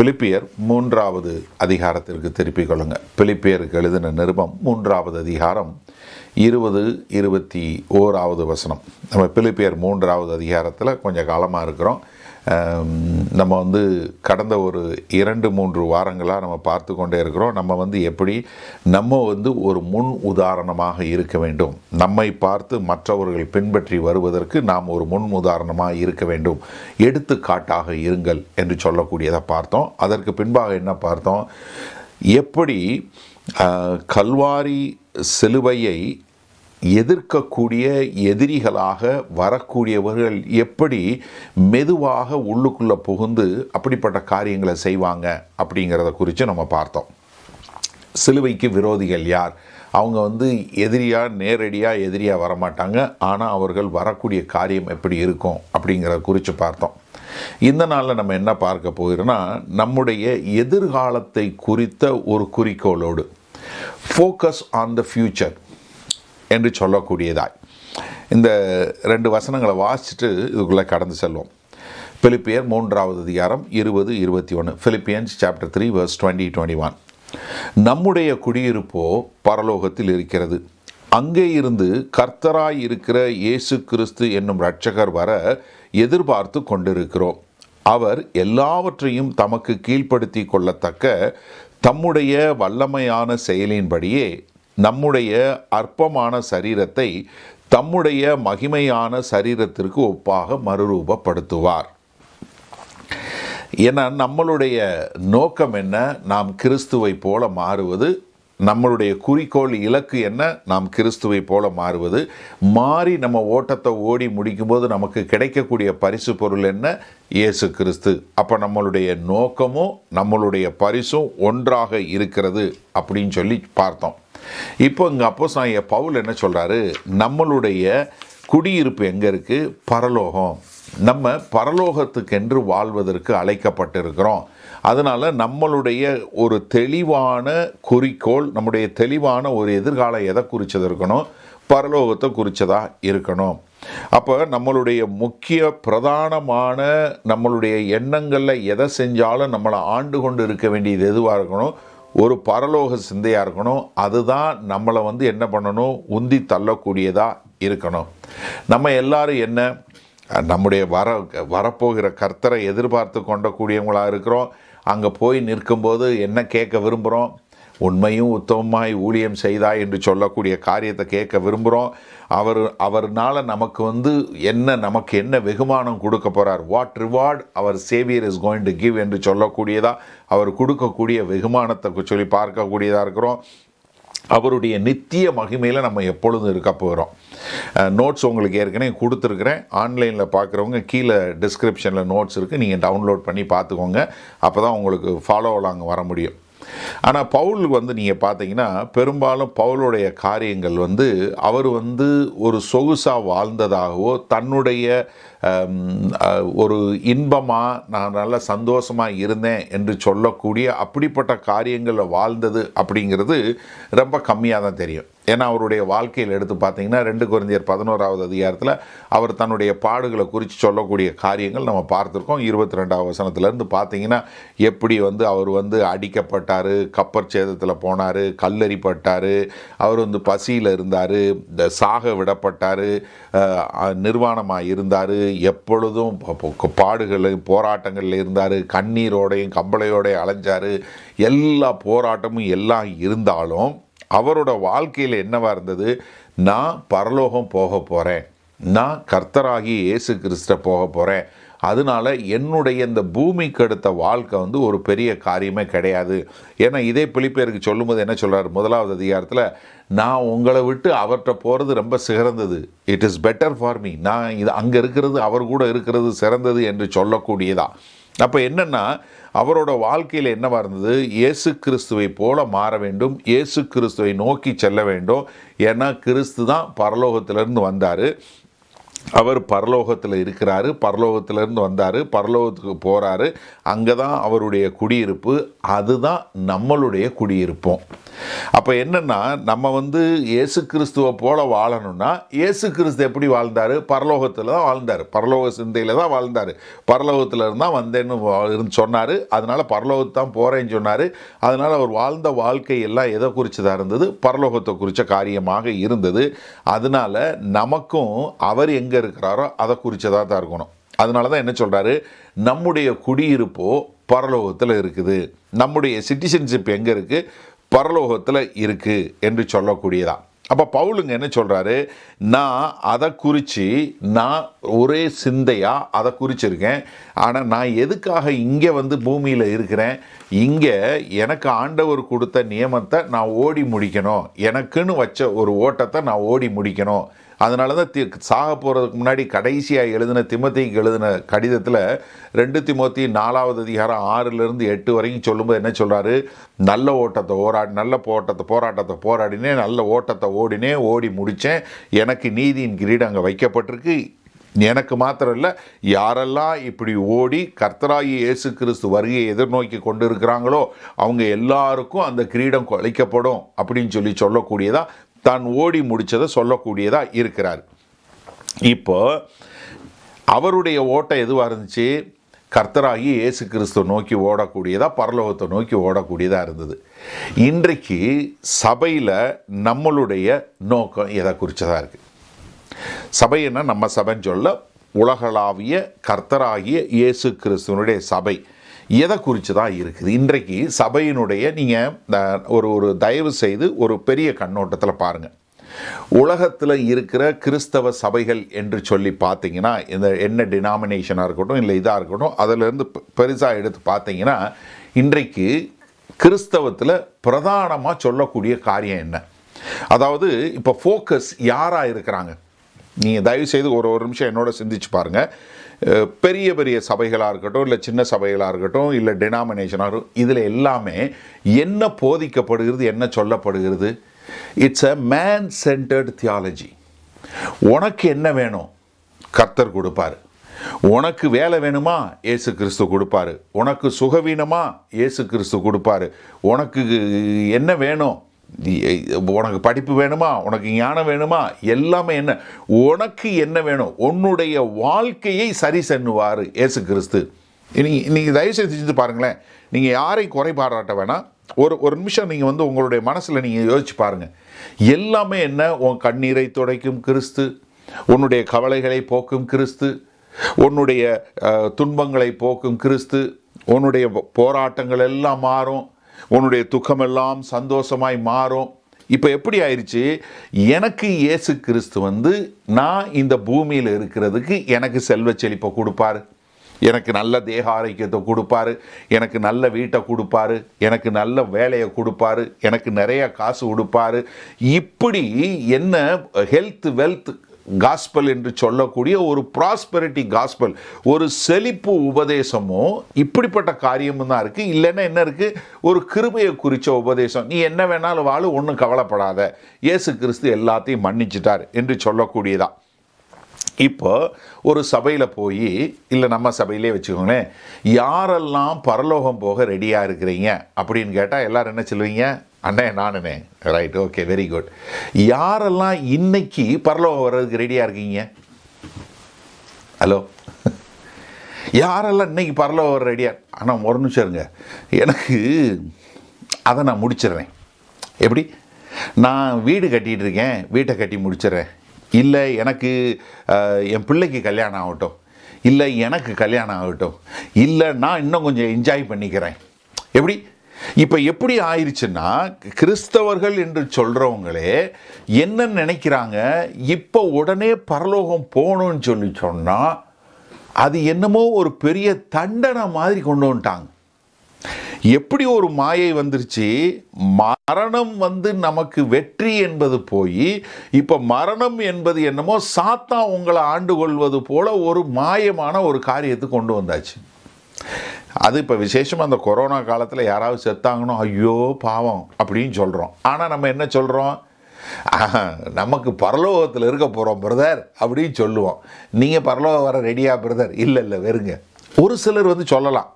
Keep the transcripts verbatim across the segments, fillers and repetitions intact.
பிலிப்பியர் மூன்றாவது அதிகாரத்திற்கு திருப்பிக் கொள்ளுங்க. பிலிப்பியருக்கு எழுதின நிருபம் மூன்றாவது அதிகாரம் இருபது இருபத்தி ஓராவது வசனம். நம்ம பிலிப்பியர் மூன்றாவது அதிகாரத்தில் கொஞ்சம் காலமாக இருக்கிறோம். நம்ம வந்து கடந்த ஒரு இரண்டு மூன்று வாரங்களாக நம்ம பார்த்து கொண்டே இருக்கிறோம். நம்ம வந்து எப்படி நம்ம வந்து ஒரு முன் உதாரணமாக இருக்க வேண்டும், நம்மை பார்த்து மற்றவர்கள் பின்பற்றி வருவதற்கு நாம் ஒரு முன் உதாரணமாக இருக்க வேண்டும், எடுத்துக்காட்டாக இருங்கள் என்று சொல்லக்கூடியதை பார்த்தோம். அதற்கு பின்பாக என்ன பார்த்தோம், எப்படி கல்வாரி சிலுவையை எதிர்க்கக்கூடிய எதிரிகளாக வரக்கூடியவர்கள் எப்படி மெதுவாக உள்ளுக்குள்ளே புகுந்து அப்படிப்பட்ட காரியங்களை செய்வாங்க அப்படிங்கிறத குறித்து நம்ம பார்த்தோம். சிலுவைக்கு விரோதிகள் யார்? அவங்க வந்து எதிரியாக நேரடியாக எதிரியாக வரமாட்டாங்க, ஆனால் அவர்கள் வரக்கூடிய காரியம் எப்படி இருக்கும் அப்படிங்கிறத குறித்து பார்த்தோம். இந்த நாளில் நம்ம என்ன பார்க்க போகிறோன்னா, நம்முடைய எதிர்காலத்தை குறித்த ஒரு குறிக்கோளோடு ஃபோக்கஸ் ஆன் த ஃப்யூச்சர் என்று சொல்லக்கூடியதாய் இந்த ரெண்டு வசனங்களை வாசிச்சுட்டு இதுக்குள்ளே கடந்து செல்வோம். பிலிப்பியர் மூன்றாவது அதிகாரம் இருபது இருபத்தி ஒன்று. Philippians chapter three verse twenty twenty one. நம்முடைய குடியிருப்போ பரலோகத்தில் இருக்கிறது, அங்கே இருந்து கர்த்தராய் இருக்கிற இயேசு கிறிஸ்து என்னும் இரட்சகர் வர எதிர்பார்த்து கொண்டிருக்கிறோம். அவர் எல்லாவற்றையும் தமக்கு கீழ்ப்படுத்தி கொள்ளத்தக்க தம்முடைய வல்லமையான செயலின்படியே நம்முடைய அற்பமான சரீரத்தை தம்முடைய மகிமையான சரீரத்திற்கு ஒப்பாக மறுரூபப்படுத்துவார். ஏன்னா நம்மளுடைய நோக்கம் என்ன? நாம் கிறிஸ்துவை போல மாறுவது. நம்மளுடைய குறிக்கோள் இலக்கு என்ன? நாம் கிறிஸ்துவை போல மாறுவது. மாறி நம்ம ஓட்டத்தை ஓடி முடிக்கும்போது நமக்கு கிடைக்கக்கூடிய பரிசு பொருள் என்ன? இயேசு கிறிஸ்து. அப்போ நம்மளுடைய நோக்கமும் நம்மளுடைய பரிசும் ஒன்றாக இருக்கிறது அப்படின்னு சொல்லி பார்த்தோம். இப்போ இங்கே அப்போஸ்தலனாகிய பவுல் என்ன சொல்கிறாரு, நம்மளுடைய குடியிருப்பு எங்கே இருக்குது? பரலோகம். நம்ம பரலோகத்துக்கென்று வாழ்வதற்கு அழைக்கப்பட்டிருக்கிறோம். அதனால் நம்மளுடைய ஒரு தெளிவான குறிக்கோள், நம்முடைய தெளிவான ஒரு எதிர்காலம் எதை குறித்தது இருக்கணும்? பரலோகத்தை குறித்ததாக இருக்கணும். அப்போ நம்மளுடைய முக்கிய பிரதானமான நம்மளுடைய எண்ணங்களில் எதை செஞ்சாலும் நம்மளை ஆண்டு கொண்டு இருக்க வேண்டியது எதுவாக இருக்கணும்? ஒரு பரலோக சிந்தையாக இருக்கணும். அதுதான் நம்மளை வந்து என்ன பண்ணணும்? உந்தி தள்ளக்கூடியதாக இருக்கணும். நம்ம எல்லாரும் என்ன, நம்முடைய வர வரப்போகிற கர்த்தரை எதிர்பார்த்து கொண்டக்கூடியவங்களாக இருக்கிறோம். அங்கே போய் நிற்கும்போது என்ன கேட்க விரும்புகிறோம்? உண்மையும் உத்தமமாய் ஊழியம் செய்தாய் என்று சொல்லக்கூடிய காரியத்தை கேட்க விரும்புகிறோம். அவர் அவர்னால் நமக்கு வந்து என்ன, நமக்கு என்ன வெகுமானம் கொடுக்க போகிறார்? வாட் ரிவார்ட் அவர் saviour is going to give என்று சொல்லக்கூடியதாக அவர் கொடுக்கக்கூடிய வெகுமானத்தை சொல்லி பார்க்கக்கூடியதாக இருக்கிறோம். அவருடைய நித்திய மகிமையில் நம்ம எப்பொழுதும் இருக்க போகிறோம். நோட்ஸ் உங்களுக்கு ஏற்கனவே கொடுத்துருக்குறேன். ஆன்லைனில் பார்க்குறவங்க கீழே டிஸ்கிரிப்ஷனில் நோட்ஸ் இருக்குது, நீங்கள் டவுன்லோட் பண்ணி பார்த்துக்கோங்க. அப்போ தான் உங்களுக்கு ஃபாலோவில் அங்கே வர முடியும். ஆனால் பவுல் வந்து நீங்கள் பார்த்தீங்கன்னா பெரும்பாலும் பவுலுடைய காரியங்கள் வந்து அவர் வந்து ஒரு சொகுசாக வாழ்ந்ததாகவோ தன்னுடைய ஒரு இன்பமாக நான் நல்ல சந்தோஷமாக இருந்தேன் என்று சொல்லக்கூடிய அப்படிப்பட்ட காரியங்களில் வாழ்ந்தது அப்படிங்கிறது ரொம்ப கம்மியாக தான் தெரியும். ஏன்னா அவருடைய வாழ்க்கையில் எடுத்து பார்த்தீங்கன்னா ரெண்டு கொரிந்தியர் பதினோராவது அதிகாரத்தில் அவர் தன்னுடைய பாடுகளை குறித்து சொல்லக்கூடிய காரியங்கள் நம்ம பார்த்துருக்கோம். இருபத்தி ரெண்டாவது வசனத்துலேருந்து பார்த்தீங்கன்னா எப்படி வந்து அவர் வந்து அடிக்கப்பட்டார், கப்பர் சேதத்தில் போனார், கல்லறிப்பட்டார், அவர் வந்து பசியில் இருந்தார், சாக விடப்பட்டார், நிர்வாணமாக இருந்தார், எப்பொழுதும் பாடுகள் போராட்டங்களில் இருந்தார், கண்ணீரோடையும் கம்பளையோடையும் அலைஞ்சார். எல்லா போராட்டமும் எல்லாம் இருந்தாலும் அவரோட வாழ்க்கையில் என்னவாக இருந்தது? நான் பரலோகம் போக போகிறேன், நான் கர்த்தராகி இயேசு கிறிஸ்ட போக போகிறேன், அதனால் என்னுடைய இந்த பூமிக்கு அடுத்த வாழ்க்கை வந்து ஒரு பெரிய காரியமே கிடையாது. ஏன்னா இதே பிலிப்பியருக்கு சொல்லும்போது என்ன சொல்கிறார்? முதலாவது அதிகாரத்தில், நான் உங்களை விட்டு அவர்கிட்ட போகிறது ரொம்ப சிறந்தது, it is better for me, நான் இது அங்கே இருக்கிறது அவர் கூட இருக்கிறது சிறந்தது என்று சொல்லக்கூடியதா. அப்போ என்னென்னா அவரோட வாழ்க்கையில் என்னவாக இருந்தது? இயேசு கிறிஸ்துவை போல மாற வேண்டும், இயேசு கிறிஸ்துவை நோக்கி செல்ல வேண்டும். ஏன்னா கிறிஸ்து தான் பரலோகத்திலிருந்து வந்தார், அவர் பரலோகத்தில் இருக்கிறார், பரலோகத்திலிருந்து வந்தார், பரலோகத்துக்கு போகிறாரு, அங்கே தான் அவருடைய குடியிருப்பு, அதுதான் நம்மளுடைய குடியிருப்போம். அப்போ என்னென்னா நம்ம வந்து இயேசு கிறிஸ்துவை போல் வாழணும்னா, இயேசு கிறிஸ்து எப்படி வாழ்ந்தார்? பரலோகத்தில் தான் வாழ்ந்தார், பரலோக சிந்தையில் தான் வாழ்ந்தார், பரலோகத்தில் இருந்தால் வந்தேன்னு இருந்து சொன்னார், அதனால் பரலோகத்தான் போகிறேன்னு சொன்னார். அதனால் அவர் வாழ்ந்த வாழ்க்கையெல்லாம் எதை குறிச்சதாக இருந்தது? பரலோகத்தை குறித்த காரியமாக இருந்தது. அதனால் நமக்கும் அவர் எங்கே இருக்கிறாரோ அதை குறிச்சதாக தான் இருக்கணும். அதனால தான் என்ன சொல்கிறாரு, நம்முடைய குடியிருப்போ பரலோகத்தில் இருக்குது, நம்முடைய சிட்டிசன்ஷிப் எங்கே இருக்குது? பரலோகத்தில் இருக்குது என்று சொல்லக்கூடியதான். அப்போ பவுலுங்க என்ன சொல்கிறாரு, நான் அதை குறித்து நான் ஒரே சிந்தையாக அதை குறிச்சிருக்கேன். ஆனால் நான் எதுக்காக இங்கே வந்து பூமியில் இருக்கிறேன்? இங்கே எனக்கு ஆண்டவர் கொடுத்த நியமத்தை நான் ஓடி முடிக்கணும், எனக்குன்னு வச்ச ஒரு ஓட்டத்தை நான் ஓடி முடிக்கணும். அதனால தான் தி சாக போகிறதுக்கு முன்னாடி கடைசியாக எழுதின திமோத்தேயுக்கு எழுதின கடிதத்தில் ரெண்டு திமோத்தேயு நாலாவது அதிகாரம் ஆறுலேருந்து எட்டு வரைக்கும் சொல்லும்போது என்ன சொல்கிறாரு, நல்ல ஓட்டத்தை ஓராடி நல்ல போட்டத்தை போராட்டத்தை போராடினே நல்ல ஓட்டத்தை ஓடினே ஓடி முடித்தேன், எனக்கு நீதியின் கிரீடம் அங்கே வைக்கப்பட்டிருக்கு. எனக்கு மாத்திரம் இல்லை, யாரெல்லாம் இப்படி ஓடி கர்த்தராகி இயேசு கிறிஸ்து வருகையை எதிர்நோக்கி கொண்டு இருக்கிறாங்களோ அவங்க எல்லாருக்கும் அந்த கிரீடம் அளிக்கப்படும் அப்படின்னு சொல்லி சொல்லக்கூடியதாக தான் ஓடி முடித்ததை சொல்லக்கூடியதாக இருக்கிறார். இப்போ அவருடைய ஓட்டம் எதுவாக இருந்துச்சு? கர்த்தராகி இயேசு கிறிஸ்து நோக்கி ஓடக்கூடியதாக, பரலோகத்தை நோக்கி ஓடக்கூடியதாக இருந்தது. இன்றைக்கு சபையில் நம்மளுடைய நோக்கம் எதை குறித்ததாக இருக்குது? சபைன்னா நம்ம சபைன்னு சொல்ல, உலகளாவிய கர்த்தராகிய இயேசு கிறிஸ்துவனுடைய சபை எதை குறித்து தான் இருக்குது? இன்றைக்கு சபையினுடைய நீங்கள் ஒரு ஒரு தயவு செய்து ஒரு பெரிய கண்ணோட்டத்தில் பாருங்கள். உலகத்தில் இருக்கிற கிறிஸ்தவ சபைகள் என்று சொல்லி பார்த்தீங்கன்னா, இந்த என்ன டினாமினேஷனாக இருக்கட்டும் இல்லை இதாக இருக்கட்டும், அதிலிருந்து பெருசாக எடுத்து பார்த்தீங்கன்னா, இன்றைக்கு கிறிஸ்தவத்தில் பிரதானமாக சொல்லக்கூடிய காரியம் என்ன? அதாவது இப்போ ஃபோக்கஸ் யாராக இருக்கிறாங்க? நீங்கள் தயவுசெய்து ஒரு ஒரு நிமிஷம் என்னோட சிந்திச்சு பாருங்கள். பெரிய பெரிய சபைகளாக இருக்கட்டும் இல்லை சின்ன சபைகளாக இருக்கட்டும் இல்லை டினாமினேஷனாக இருக்கட்டும், இதில் எல்லாமே என்ன போதிக்கப்படுகிறது, என்ன சொல்லப்படுகிறது? It's a man centred theology. உனக்கு என்ன வேணும்? கர்த்தர் கொடுப்பார். உனக்கு வேலை வேணுமா? இயேசு கிறிஸ்து கொடுப்பார். உனக்கு சுகவீனமா? இயேசு கிறிஸ்து கொடுப்பார். உனக்கு என்ன வேணும்? உனக்கு படிப்பு வேணுமா? உனக்கு ஞானம் வேணுமா? எல்லாமே என்ன உனக்கு என்ன வேணும்? உன்னுடைய வாழ்க்கையை சரி செண்ணுவார் இயேசு கிறிஸ்து. நீங்கள் நீங்கள் தயவுசெய்து செஞ்சு பாருங்களேன். நீங்கள் யாரையும் குறை பாராட்ட வேணாம். ஒரு ஒரு நிமிஷம் நீங்கள் வந்து உங்களுடைய மனசில் நீங்கள் யோசிச்சு பாருங்கள். எல்லாமே என்ன? உன் கண்ணீரை துடைக்கும் கிறிஸ்து, உன்னுடைய கவலைகளை போக்கும் கிறிஸ்து, உன்னுடைய துன்பங்களை போக்கும் கிறிஸ்து, உன்னுடைய போராட்டங்கள் எல்லாம் மாறும், உன்னுடைய துக்கமெல்லாம் சந்தோஷமாய் மாறும். இப்போ எப்படி ஆயிடுச்சு? எனக்கு இயேசு கிறிஸ்து வந்து நான் இந்த பூமியில் இருக்கிறதுக்கு எனக்கு செல்வ செழிப்பை கொடுப்பார், எனக்கு நல்ல தேக ஆரோக்கியத்தை கொடுப்பார், எனக்கு நல்ல வீட்டை கொடுப்பார், எனக்கு நல்ல வேலையை கொடுப்பார், எனக்கு நிறைய காசு கொடுப்பார். இப்படி என்ன ஹெல்த் வெல்த் காஸ்பல் என்று சொல்லக்கூடிய ஒரு ப்ராஸ்பெரிட்டி காஸ்பல், ஒரு செழிப்பு உபதேசமோ இப்படிப்பட்ட காரியமும் தான் இருக்குது. இல்லைன்னா என்ன இருக்குது? ஒரு கிருபையை குறித்த உபதேசம். நீ என்ன வேணாலும் வாழு, ஒன்றும் கவலைப்படாத, இயேசு கிறிஸ்து எல்லாத்தையும் மன்னிச்சிட்டார் என்று சொல்லக்கூடியதான். இப்போ ஒரு சபையில் போய் இல்லை நம்ம சபையிலே வச்சுக்கோங்களேன், யாரெல்லாம் பரலோகம் போக ரெடியாக இருக்கிறீங்க அப்படின்னு கேட்டால் எல்லாரும் என்ன சொல்லுவீங்க? அண்ணே நானுண்ணே. Right, okay, very good. யாரெல்லாம் இன்னைக்கு பரலோகம் வர்றதுக்கு ரெடியாக இருக்கீங்க? ஹலோ, யாரெல்லாம் இன்னைக்கு பரலோகம் வர ரெடியாக? ஆனால் ஒரு நிமிஷம் இருங்க, எனக்கு அதை நான் முடிச்சிடுறேன். எப்படி? நான் வீடு கட்டிகிட்டு இருக்கேன், வீட்டை கட்டி முடிச்சிடுறேன். இல்லை எனக்கு என் பிள்ளைக்கு கல்யாணம் ஆகட்டும், இல்லை எனக்கு கல்யாணம் ஆகட்டும், இல்லை நான் இன்னும் கொஞ்சம் என்ஜாய் பண்ணிக்கிறேன். எப்படி? இப்போ எப்படி ஆயிடுச்சுன்னா கிறிஸ்தவர்கள் என்று சொல்கிறவங்களே என்ன நினைக்கிறாங்க? இப்போ உடனே பரலோகம் போகணும்னு சொல்லி சொன்னால் அது என்னமோ ஒரு பெரிய தண்டனை மாதிரி கொண்டு வந்துட்டாங்க. எப்படி ஒரு மாயை வந்துருச்சு? மரணம் வந்து நமக்கு வெற்றி என்பது போய் இப்போ மரணம் என்பது என்னமோ சாத்தான் உங்களை ஆண்டு கொள்வது போல ஒரு மாயமான ஒரு காரியத்தை கொண்டு வந்தாச்சு. அது இப்போ விசேஷமாக அந்த கொரோனா காலத்தில் யாராவது செத்தாங்கன்னு ஐயோ பாவம் அப்படின்னு சொல்கிறோம். ஆனால் நம்ம என்ன சொல்கிறோம்? நமக்கு பரலோகத்தில் இருக்க போகிறோம் பிரதர் அப்படின்னு சொல்லுவோம். நீங்கள் பரலோகம் வர ரெடியாக பிரதர்? இல்லை இல்லை வெறுங்க. ஒரு சிலர் வந்து சொல்லலாம்,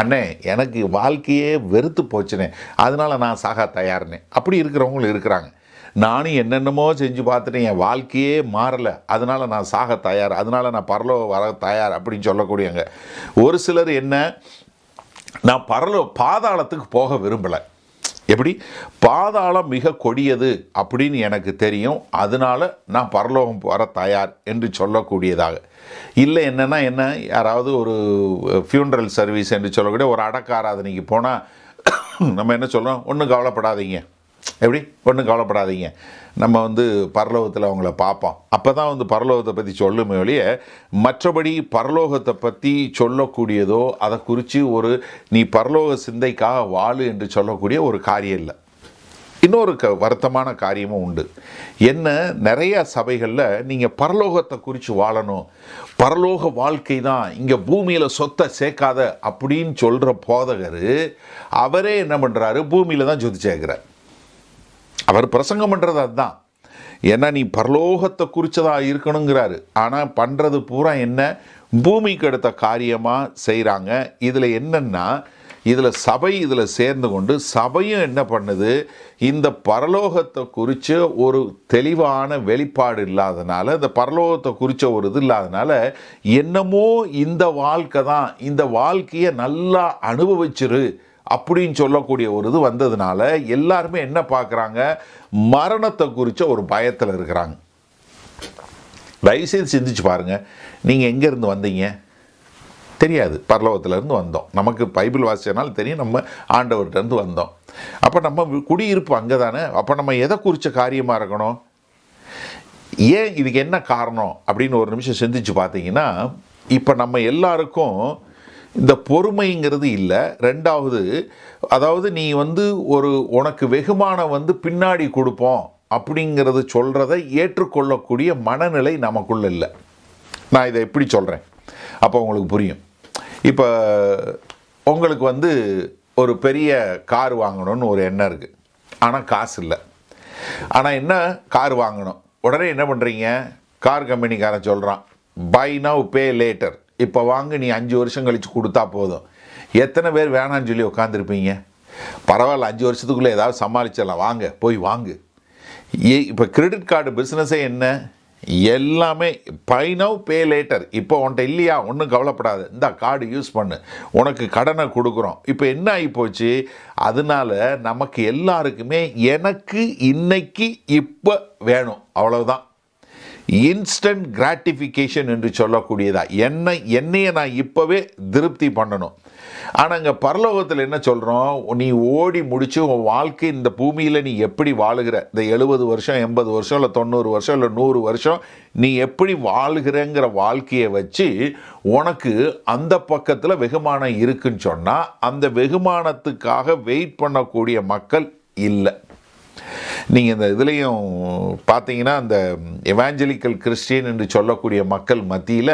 அண்ணே எனக்கு வாழ்க்கையே வெறுத்து போச்சுனே அதனால் நான் சாக தயார்னே. அப்படி இருக்கிறவங்களும் இருக்கிறாங்க. நானும் என்னென்னமோ செஞ்சு பார்த்துட்டு என் வாழ்க்கையே மாறலை, அதனால் நான் சாக தயார், அதனால் நான் பரலோகம் வர தயார் அப்படின்னு சொல்லக்கூடியவங்க. ஒரு சிலர் என்ன, நான் பரலோ பாதாளத்துக்கு போக விரும்பலை, எப்படி பாதாளம் மிக கொடியது அப்படின்னு எனக்கு தெரியும், அதனால் நான் பரலோகம் வர தயார் என்று சொல்லக்கூடியதாக. இல்லை என்னென்னா என்ன, யாராவது ஒரு ஃபியூனரல் சர்வீஸ் என்று சொல்லக்கூடிய ஒரு அடக்க ஆராதனைக்கு போனால் நம்ம என்ன சொல்கிறோம், ஒன்றும் கவலைப்படாதீங்க, எப்படி ஒன்றும் கவலைப்படாதீங்க, நம்ம வந்து பரலோகத்தில் அவங்கள பார்ப்போம். அப்போ தான் வந்து பரலோகத்தை பற்றி சொல்லுமே ஒழிய மற்றபடி பரலோகத்தை பற்றி சொல்லக்கூடியதோ அதை குறித்து ஒரு நீ பரலோக சிந்தைக்காக வாழு என்று சொல்லக்கூடிய ஒரு காரியம் இல்லை. இன்னொரு க வருத்தமான காரியமும் உண்டு. என்ன, நிறையா சபைகளில் நீங்கள் பரலோகத்தை குறித்து வாழணும், பரலோக வாழ்க்கை தான், இங்கே பூமியில் சொத்தை சேர்க்காத அப்படின்னு சொல்கிற போதகர் அவரே என்ன பண்ணுறாரு, பூமியில் தான் சொத்து சேர்க்கிறார். அவர் பிரசங்கம் பண்ணுறது அதுதான். ஏன்னா நீ பரலோகத்தை குறித்ததாக இருக்கணுங்கிறாரு, ஆனால் பண்ணுறது பூரா என்ன, பூமிக்கு எடுத்த காரியமாக செய்கிறாங்க. இதில் என்னென்னா, இதில் சபை இதில் சேர்ந்து கொண்டு சபையும் என்ன பண்ணுது, இந்த பரலோகத்தை குறித்த ஒரு தெளிவான வெளிப்பாடு இல்லாதனால, இந்த பரலோகத்தை குறித்த ஒரு இது இல்லாதனால, என்னமோ இந்த வாழ்க்கை தான், இந்த வாழ்க்கையை நல்லா அனுபவிச்சிரு அப்படின்னு சொல்லக்கூடிய ஒரு இது வந்ததுனால எல்லாருமே என்ன பார்க்குறாங்க, மரணத்தை குறித்த ஒரு பயத்தில் இருக்கிறாங்க. தயவுசெய்து சிந்திச்சு பாருங்கள், நீங்கள் எங்கேருந்து வந்தீங்க தெரியாது. பரலோகத்திலேருந்து வந்தோம், நமக்கு பைபிள் வாசிச்சனால தெரியும், நம்ம ஆண்டவர்கிட்டருந்து வந்தோம். அப்போ நம்ம குடியிருப்பு அங்கே தானே, அப்போ நம்ம எதை குறித்த காரியமாக இருக்கணும், ஏன் இதுக்கு என்ன காரணம் அப்படின்னு ஒரு நிமிஷம் சிந்திச்சு பார்த்தீங்கன்னா, இப்போ நம்ம எல்லாருக்கும் இந்த பொறுமைங்கிறது இல்லை. ரெண்டாவது, அதாவது நீ வந்து ஒரு உனக்கு வெகுமானம் வந்து பின்னாடி கொடுப்போம் அப்படிங்கிறது சொல்கிறத ஏற்றுக்கொள்ளக்கூடிய மனநிலை நமக்குள்ளே இல்லை. நான் இதை எப்படி சொல்கிறேன் அப்போ உங்களுக்கு புரியும். இப்போ உங்களுக்கு வந்து ஒரு பெரிய கார் வாங்கணும்னு ஒரு எண்ணம் இருக்குது, ஆனால் காசு இல்லை. ஆனால் என்ன, கார் வாங்கணும். உடனே என்ன பண்ணுறீங்க, கார் கம்பெனிக்காரன் சொல்கிறான், பை நவ் பே லேட்டர், இப்போ வாங்க நீ அஞ்சு வருஷம் கழித்து கொடுத்தா போதும். எத்தனை பேர் வேணான்னு சொல்லி உட்காந்துருப்பீங்க, பரவாயில்ல அஞ்சு வருஷத்துக்குள்ளே ஏதாவது சமாளிச்சிடலாம், வாங்க போய் வாங்கு. ஏ இப்போ கிரெடிட் கார்டு பிஸ்னஸே என்ன, எல்லாமே பை நவ் பே லேட்டர். இப்போ உன்கிட்ட இல்லையா, ஒன்றும் கவலைப்படாது, இந்த கார்டு யூஸ் பண்ணு, உனக்கு கடனை கொடுக்குறோம். இப்போ என்ன ஆகி போச்சு, அதனால நமக்கு எல்லாருக்குமே எனக்கு இன்னைக்கு இப்போ வேணும், அவ்வளவுதான். இன்ஸ்டன்ட் கிராட்டிஃபிகேஷன் என்று சொல்லக்கூடியதா, என்னை என்னையை நான் இப்போவே திருப்தி பண்ணணும். ஆனால் இங்கே பரலோகத்தில் என்ன சொல்கிறோம், நீ ஓடி முடிச்சு உன் வாழ்க்கை இந்த பூமியில் நீ எப்படி வாழுகிற, இந்த எழுபது வருஷம் எண்பது வருஷம் இல்லை தொண்ணூறு வருஷம் இல்லை நூறு வருஷம் நீ எப்படி வாழுகிறங்கிற வாழ்க்கையை வச்சு உனக்கு அந்த பக்கத்தில் வெகுமானம் இருக்குன்னு சொன்னால், அந்த வெகுமானத்துக்காக வெயிட் பண்ணக்கூடிய மக்கள் இல்லை. நீங்கள் இந்த இதுலேயும் பார்த்தீங்கன்னா, அந்த எவாஞ்சலிக்கல் கிறிஸ்டியன் என்று சொல்லக்கூடிய மக்கள் மத்தியில்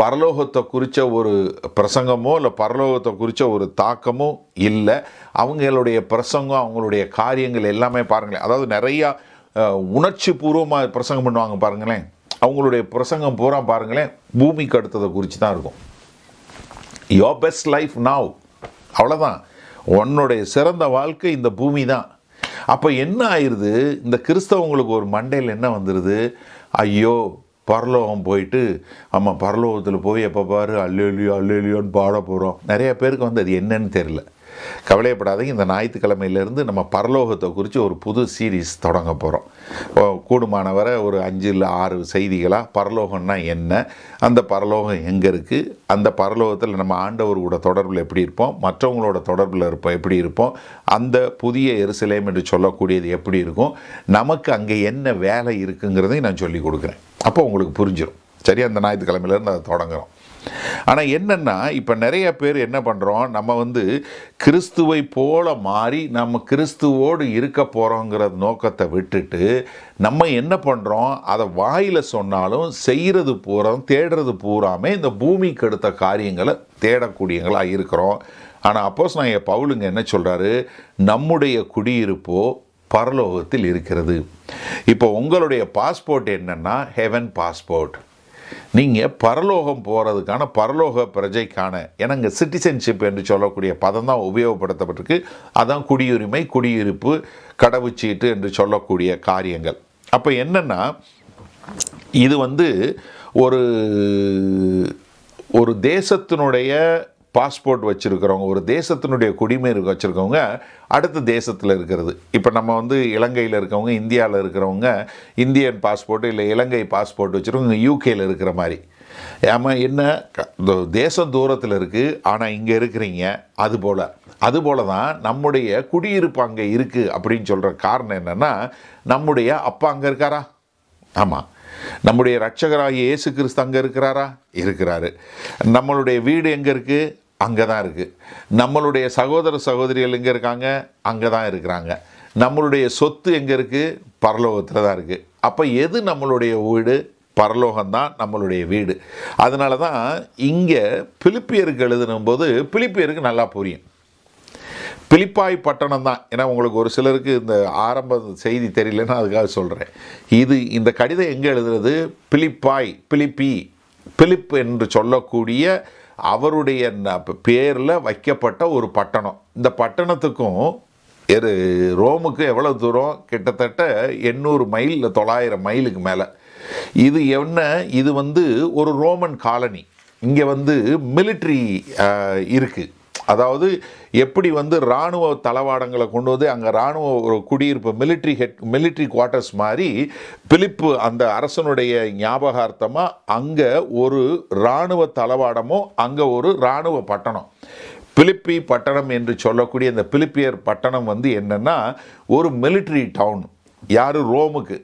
பரலோகத்தை குறித்த ஒரு பிரசங்கமோ இல்லை பரலோகத்தை குறித்த ஒரு தாக்கமோ இல்லை. அவங்களுடைய பிரசங்கம் அவங்களுடைய காரியங்கள் எல்லாமே பாருங்களேன், அதாவது நிறையா உணர்ச்சி பூர்வமாக பிரசங்கம் பண்ணுவாங்க பாருங்களேன். அவங்களுடைய பிரசங்கம் பூரா பாருங்களேன் பூமிக்கு அடுத்ததை குறித்து தான் இருக்கும். யோர் பெஸ்ட் லைஃப் நவ், அவ்வளோதான், உன்னுடைய சிறந்த வாழ்க்கை இந்த பூமி தான். அப்போ என்ன ஆயிடுது, இந்த கிறிஸ்தவங்களுக்கு ஒரு மண்டையில் என்ன வந்துடுது, ஐயோ பரலோகம் போயிட்டு நம்ம பரலோகத்தில் போய் எப்போ பாரு அல்லேலியோ அல்லேலியோன்னு பாட போகிறோம். நிறைய பேருக்கு வந்து அது என்னன்னு தெரியல. கவலையப்படாதீங்க, இந்த ஞாயிற்றுக்கிழமையிலேருந்து நம்ம பரலோகத்தை குறித்து ஒரு புது சீரீஸ் தொடங்க போகிறோம். கூடுமானவரை ஒரு அஞ்சு இல்லை ஆறு செய்திகளாக பரலோகம்னா என்ன, அந்த பரலோகம் எங்கே இருக்குது, அந்த பரலோகத்தில் நம்ம ஆண்டவர் கூட தொடர்பில் எப்படி இருப்போம், மற்றவங்களோட தொடர்பில் இருப்போம் எப்படி இருப்போம், அந்த புதிய எருசலேம் என்று சொல்லக்கூடியது எப்படி இருக்கும், நமக்கு அங்கே என்ன வேலை இருக்குங்கிறதையும் நான் சொல்லி கொடுக்குறேன். அப்போ உங்களுக்கு புரிஞ்சிடும். சரி, அந்த ஞாயிற்றுக்கிழமையிலேருந்து அதை தொடங்குகிறோம். ஆனால் என்னென்னா, இப்போ நிறைய பேர் என்ன பண்ணுறோம், நம்ம வந்து கிறிஸ்துவை போல மாறி நம்ம கிறிஸ்துவோடு இருக்க போகிறோங்கிற நோக்கத்தை விட்டுட்டு நம்ம என்ன பண்ணுறோம், அதை வாயில் சொன்னாலும் செய்கிறது பூரா தேடுறது பூராமே இந்த பூமிக்கு எடுத்த காரியங்களை தேடக்கூடியங்களாக இருக்கிறோம். ஆனால் அப்போஸ் நான் பவுலுங்க என்ன சொல்கிறாரு, நம்முடைய குடியிருப்போ பரலோகத்தில் இருக்கிறது. இப்போ உங்களுடைய பாஸ்போர்ட் என்னன்னா ஹெவன் பாஸ்போர்ட். நீங்கள் பரலோகம் போகிறதுக்கான பரலோக பிரஜைக்கான, ஏன்னா இங்கே சிட்டிசன்ஷிப் என்று சொல்லக்கூடிய பதம் தான் உபயோகப்படுத்தப்பட்டிருக்கு. அதான் குடியுரிமை, குடியிருப்பு, கடவுச்சீட்டு என்று சொல்லக்கூடிய காரியங்கள். அப்போ என்னென்னா இது வந்து ஒரு ஒரு தேசத்தினுடைய பாஸ்போர்ட் வச்சுருக்கிறவங்க, ஒரு தேசத்தினுடைய குடிமை வச்சுருக்கவங்க அடுத்த தேசத்தில் இருக்கிறது. இப்போ நம்ம வந்து இலங்கையில் இருக்கவங்க, இந்தியாவில் இருக்கிறவங்க இந்தியன் பாஸ்போர்ட்டு இல்லை இலங்கை பாஸ்போர்ட் வச்சுருக்கவங்க யூகேயில் இருக்கிற மாதிரி. ஆமா, என்ன தேசம் தூரத்தில் இருக்குது ஆனால் இங்கே இருக்கிறீங்க. அதுபோல் அதுபோல தான் நம்முடைய குடியிருப்பு அங்கே இருக்குது அப்படின்னு சொல்கிற காரணம் என்னென்னா, நம்முடைய அப்பா அங்கே இருக்காரா? ஆமாம். நம்முடைய ரட்சகராகிய இயேசு கிறிஸ்து அங்கே இருக்கிறாரா? இருக்கிறாரு. நம்மளுடைய வீடு எங்கே இருக்குது? அங்கே தான் இருக்குது. நம்மளுடைய சகோதர சகோதரிகள் எங்கே இருக்காங்க? அங்கே தான் இருக்கிறாங்க. நம்மளுடைய சொத்து எங்கே இருக்குது? பரலோகத்தில் தான் இருக்குது. அப்போ எது நம்மளுடைய வீடு? பரலோகம்தான் நம்மளுடைய வீடு. அதனால தான் இங்கே பிலிப்பியருக்கு எழுதும்போது பிலிப்பியருக்கு நல்லா புரியும். பிலிப்பாய் பட்டணம் தான். ஏன்னா உங்களுக்கு ஒரு சிலருக்கு இந்த ஆரம்ப செய்தி தெரியலன்னா அதுக்காக சொல்கிறேன். இது இந்த கடிதம் எங்கே எழுதுறது? பிலிப்பாய், பிலிப்பி, பிலிப் என்று சொல்லக்கூடிய அவருடைய பேரில் வைக்கப்பட்ட ஒரு பட்டணம். இந்த பட்டணத்துக்கும் ரோமுக்கு எவ்வளோ தூரம்? கிட்டத்தட்ட எண்ணூறு மைல் இல்லை தொள்ளாயிரம் மைலுக்கு மேலே. இது என்ன? இது வந்து ஒரு ரோமன் காலனி. இங்கே வந்து மிலிட்ரி இருக்குது. அதாவது எப்படி வந்து இராணுவ தளவாடங்களை கொண்டு வந்து அங்கே இராணுவ ஒரு குடியிருப்பு, மிலிட்ரி ஹெட், மிலிட்ரி குவார்ட்டர்ஸ் மாதிரி பிலிப்பு அந்த அரசனுடைய ஞாபகார்த்தமாக அங்கே ஒரு இராணுவ தளவாடமும் அங்கே ஒரு இராணுவ பட்டணம், பிலிப்பி பட்டணம் என்று சொல்லக்கூடிய இந்த பிலிப்பியர் பட்டணம் வந்து என்னென்னா ஒரு மிலிட்ரி டவுன். யார்? ரோமுக்கு.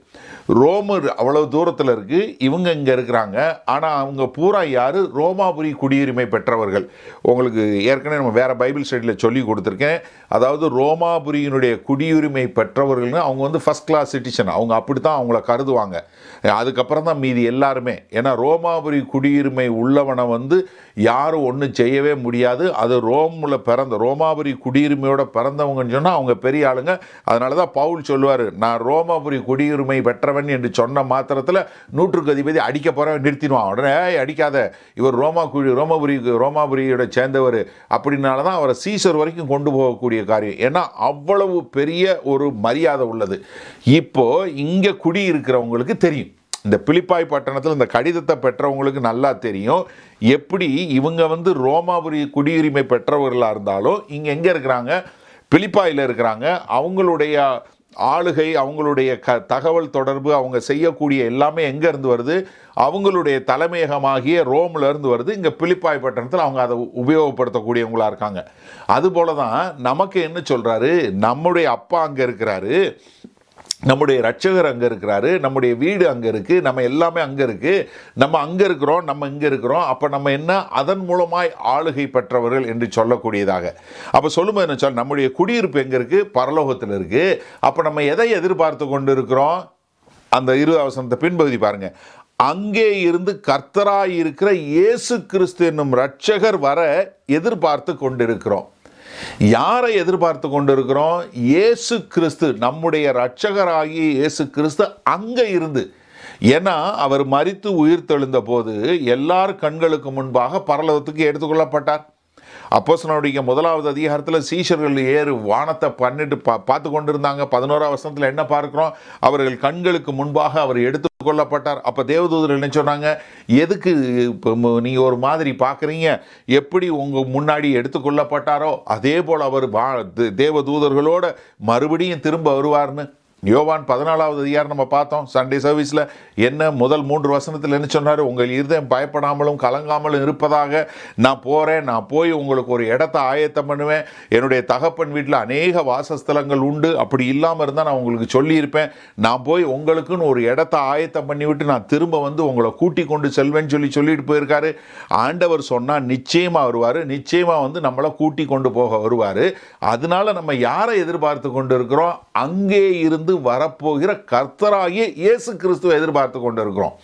ரோமு அவ்வளோ தூரத்தில் இருக்குது, இவங்க இங்கே இருக்கிறாங்க. ஆனால் அவங்க பூரா யார்? ரோமாபுரி குடியுரிமை பெற்றவர்கள். உங்களுக்கு ஏற்கனவே நம்ம வேறு பைபிள் ஸ்டடியில் சொல்லி கொடுத்துருக்கேன். அதாவது ரோமாபுரியினுடைய குடியுரிமை பெற்றவர்கள்னு அவங்க வந்து ஃபஸ்ட் கிளாஸ் சிட்டிசன். அவங்க அப்படி தான் அவங்கள கருதுவாங்க. அதுக்கப்புறம் தான் மீதி எல்லாருமே. ஏன்னா ரோமாபுரி குடியுரிமை உள்ளவனை வந்து யாரும் ஒன்றும் செய்யவே முடியாது. அது ரோமில் பிறந்த ரோமாபுரி குடியுரிமையோட பிறந்தவங்கன்னு சொன்னால் அவங்க பெரிய ஆளுங்க. அதனால தான் பவுல் சொல்லுவார், நான் ரோமாபுரி குடியுரிமை பெற்றவன் என்று சொன்ன மாத்திரத்தில் நூற்றுக்கு அதிபதி அடிக்க போகிறவன் நிறுத்திடுவான். உடனே அடிக்காத, இவர் ரோமா குடி ரோமாபுரி ரோமாபுரியோட சேர்ந்தவர், அப்படின்னால தான் அவரை சீசர் வரைக்கும் கொண்டு போகக்கூடிய காரியம். ஏன்னா அவ்வளவு பெரிய ஒரு மரியாதை உள்ளது. இப்போது இங்கே குடியிருக்கிறவங்களுக்கு தெரியும், இந்த பிலிப்பாய் பட்டணத்தில் இந்த கடிதத்தை பெற்றவங்களுக்கு நல்லா தெரியும் எப்படி இவங்க வந்து ரோமாபுரி குடியுரிமை பெற்றவர்களாக இருந்தாலும் இங்கே எங்கே இருக்கிறாங்க? பிலிப்பாயில் இருக்கிறாங்க. அவங்களுடைய ஆளுகை, அவங்களுடைய க தகவல் தொடர்பு, அவங்க செய்யக்கூடிய எல்லாமே எங்கேருந்து வருது? அவங்களுடைய தலைமையகமாகிய ரோம்லேருந்து வருது. இங்கே பிலிப்பாய் பட்டணத்தில் அவங்க அதை உபயோகப்படுத்தக்கூடியவங்களாக இருக்காங்க. அதுபோல தான் நமக்கு என்ன சொல்கிறாரு? நம்முடைய அப்பா அங்கே இருக்கிறாரு, நம்முடைய ரட்சகர் அங்கே இருக்கிறாரு, நம்முடைய வீடு அங்கே இருக்குது, நம்ம எல்லாமே அங்கே இருக்குது, நம்ம அங்கே இருக்கிறோம், நம்ம இங்கே இருக்கிறோம். அப்போ நம்ம என்ன? அதன் மூலமாய் ஆளுகை பெற்றவர்கள் என்று சொல்லக்கூடியதாக. அப்போ சொல்லும்போது என்ன சொல், நம்முடைய குடியிருப்பு எங்கே இருக்குது? பரலோகத்தில் இருக்குது. அப்போ நம்ம எதை எதிர்பார்த்து கொண்டு இருக்கிறோம்? அந்த இரு அவசரத்தை பின்பகுதி பாருங்கள். அங்கே இருந்து கர்த்தராய் இருக்கிற இயேசு கிறிஸ்து என்னும் ரட்சகர் வர எதிர்பார்த்து கொண்டிருக்கிறோம். யாரை எதிர்பார்த்து கொண்டிருக்கிறோம்? இயேசு கிறிஸ்து, நம்முடைய இரட்சகராகிய இயேசு கிறிஸ்து அங்கே இருந்து. ஏன்னா அவர் மரித்து உயிர்த்தெழுந்த போது எல்லார் கண்களுக்கு முன்பாக பரலோகத்துக்கு எடுத்துக்கொள்ளப்பட்டார். அப்போஸ்தலர்களுடைய முதலாவது அதிகாரத்தில் சீஷர்கள் ஏறு வானத்தை பண்ணிட்டு பா பார்த்து கொண்டிருந்தாங்க. பதினோராவது வசனத்தில் என்ன பார்க்குறோம்? அவர்கள் கண்களுக்கு முன்பாக அவர் எடுத்துக்கொள்ளப்பட்டார். அப்போ தேவதூதர் என்ன சொன்னாங்க? எதுக்கு இப்போ நீங்கள் ஒரு மாதிரி பார்க்குறீங்க? எப்படி உங்கள் முன்னாடி எடுத்துக்கொள்ளப்பட்டாரோ அதே போல் அவர் வா தேவதூதர்களோடு மறுபடியும் திரும்ப வருவார்னு யோவான் பதினாலாவது அதிகாரம் நம்ம பார்த்தோம் சண்டே சர்வீஸில். என்ன முதல் மூன்று வசனத்தில் என்ன சொன்னார்? உங்கள் இருதயம் பயப்படாமலும் கலங்காமலும் இருப்பதாக நான் போகிறேன். நான் போய் உங்களுக்கு ஒரு இடத்த ஆயத்தம் பண்ணுவேன். என்னுடைய தகப்பன் வீட்டில் அநேக வாசஸ்தலங்கள் உண்டு. அப்படி இல்லாமல் இருந்தால் நான் உங்களுக்கு சொல்லியிருப்பேன். நான் போய் உங்களுக்குன்னு ஒரு இடத்த ஆயத்தம் பண்ணிவிட்டு நான் திரும்ப வந்து உங்களை கூட்டி கொண்டு செல்வேன்னு சொல்லி சொல்லிட்டு போயிருக்காரு. ஆண்டவர் சொன்னால் நிச்சயமாக வருவார். நிச்சயமாக வந்து நம்மளை கூட்டி கொண்டு போக வருவார். அதனால நம்ம யாரை எதிர்பார்த்து கொண்டு இருக்கிறோம்? அங்கே இருந்து வரப்போகிற கர்த்தராகிய இயேசு கிறிஸ்துவை எதிர்பார்த்து கொண்டிருக்கிறோம்.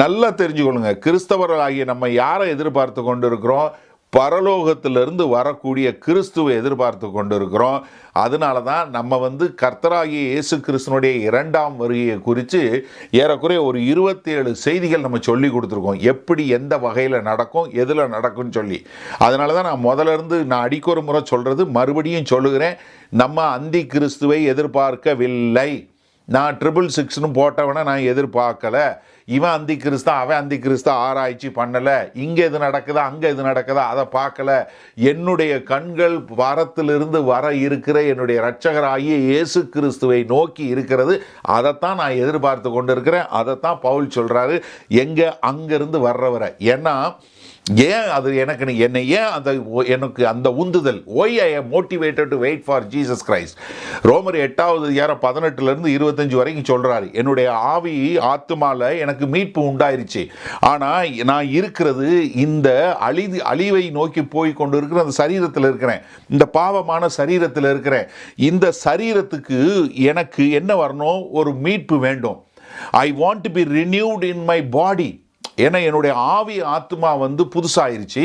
நல்லா தெரிஞ்சுக்கொள்ளுங்க, கிறிஸ்தவர்களாகிய நம்ம யாரை எதிர்பார்த்து கொண்டிருக்கிறோம்? பரலோகத்திலிருந்து வரக்கூடிய கிறிஸ்துவை எதிர்பார்த்து கொண்டிருக்கிறோம். அதனால தான் நம்ம வந்து கர்த்தராகிய இயேசு கிறிஸ்துனுடைய இரண்டாம் வருகையை குறித்து ஏறக்குறைய ஒரு இருபத்தி ஏழு செய்திகள் நம்ம சொல்லி கொடுத்துருக்கோம். எப்படி எந்த வகையில் நடக்கும் எதில் நடக்கும்னு சொல்லி அதனால தான் நான் முதல்ல இருந்து நான் அடிக்கொரு முறை சொல்கிறது மறுபடியும் சொல்லுகிறேன். நம்ம அந்தி கிறிஸ்துவை எதிர்பார்க்கவில்லை. நான் ட்ரிபிள் சிக்ஸ்னு போட்டவனை நான் எதிர்பார்க்கலை. இவன் அந்தி கிறிஸ்தான் அவன் அந்தி கிறிஸ்தான் ஆராய்ச்சி பண்ணலை. இங்கே இது நடக்குதா அங்கே இது நடக்குதா அதை பார்க்கலை. என்னுடைய கண்கள் வரத்திலிருந்து வர இருக்கிற என்னுடைய இரட்சகராகிய இயேசு கிறிஸ்துவை நோக்கி இருக்கிறது. அதைத்தான் நான் எதிர்பார்த்து கொண்டு இருக்கிறேன். அதைத்தான் பவுல் சொல்கிறாரு, எங்கே அங்கேருந்து வர்றவரை. ஏன்னா ஏன் அது எனக்கு என்னை ஏன் அந்த எனக்கு அந்த உந்துதல் why I am motivated to wait for Jesus Christ. ரோமர் எட்டாவது அதிகாரம் பதினெட்டுலேருந்து இருபத்தஞ்சு வரைக்கும் சொல்கிறாரு, என்னுடைய ஆவி ஆத்துமாவில் எனக்கு மீட்பு உண்டாயிருச்சு. ஆனால் நான் இருக்கிறது இந்த அழி அழிவை நோக்கி போய் கொண்டு இருக்கிற அந்த சரீரத்தில் இருக்கிறேன். இந்த பாவமான சரீரத்தில் இருக்கிறேன். இந்த சரீரத்துக்கு எனக்கு என்ன வரணும்? ஒரு மீட்பு வேண்டும். I want to be renewed in my body. ஏன்னா என்னுடைய ஆவி ஆத்மா வந்து புதுசாயிருச்சு.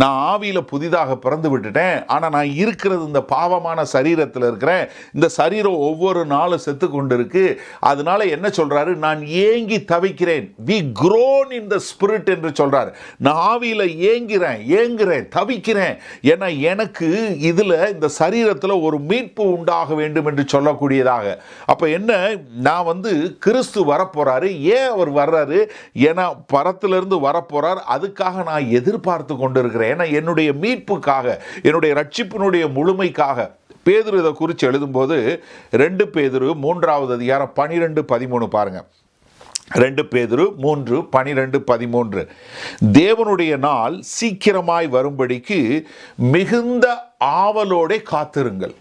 நான் ஆவியில் புதிதாக பிறந்து விட்டுட்டேன். ஆனால் நான் இருக்கிறது இந்த பாவமான சரீரத்தில் இருக்கிறேன். இந்த சரீரம் ஒவ்வொரு நாளும் செத்து கொண்டு இருக்கு. அதனால என்ன சொல்கிறாரு? நான் ஏங்கி தவிக்கிறேன். We groan in the spirit என்று சொல்கிறார். நான் ஆவியில் ஏங்கிறேன் ஏங்குறேன் தவிக்கிறேன். ஏன்னா எனக்கு இதில் இந்த சரீரத்தில் ஒரு மீட்பு உண்டாக வேண்டும் என்று சொல்லக்கூடியதாக. அப்போ என்ன, நான் வந்து கிறிஸ்து வரப்போகிறாரு. ஏன் அவர் வர்றாரு? ஏன்னா பர இருந்து வரப்போறார். அதுக்காக நான் எதிர்பார்த்து கொண்டிருக்கிறேன். ஏன்னா என்னுடைய மீட்புக்காக, என்னுடைய ரட்சிப்பினுடைய முழுமைக்காக. பேதுரு இதை குறித்து எழுதும்போது ரெண்டு பேதுரு மூன்றாவது அதிகாரம் பனிரெண்டு பதிமூணு பாருங்க. ரெண்டு பேதுரு மூன்று பனிரெண்டு பதிமூன்று, தேவனுடைய நாள் சீக்கிரமாய் வரும்படிக்கு மிகுந்த ஆவலோட காத்திருங்கள்.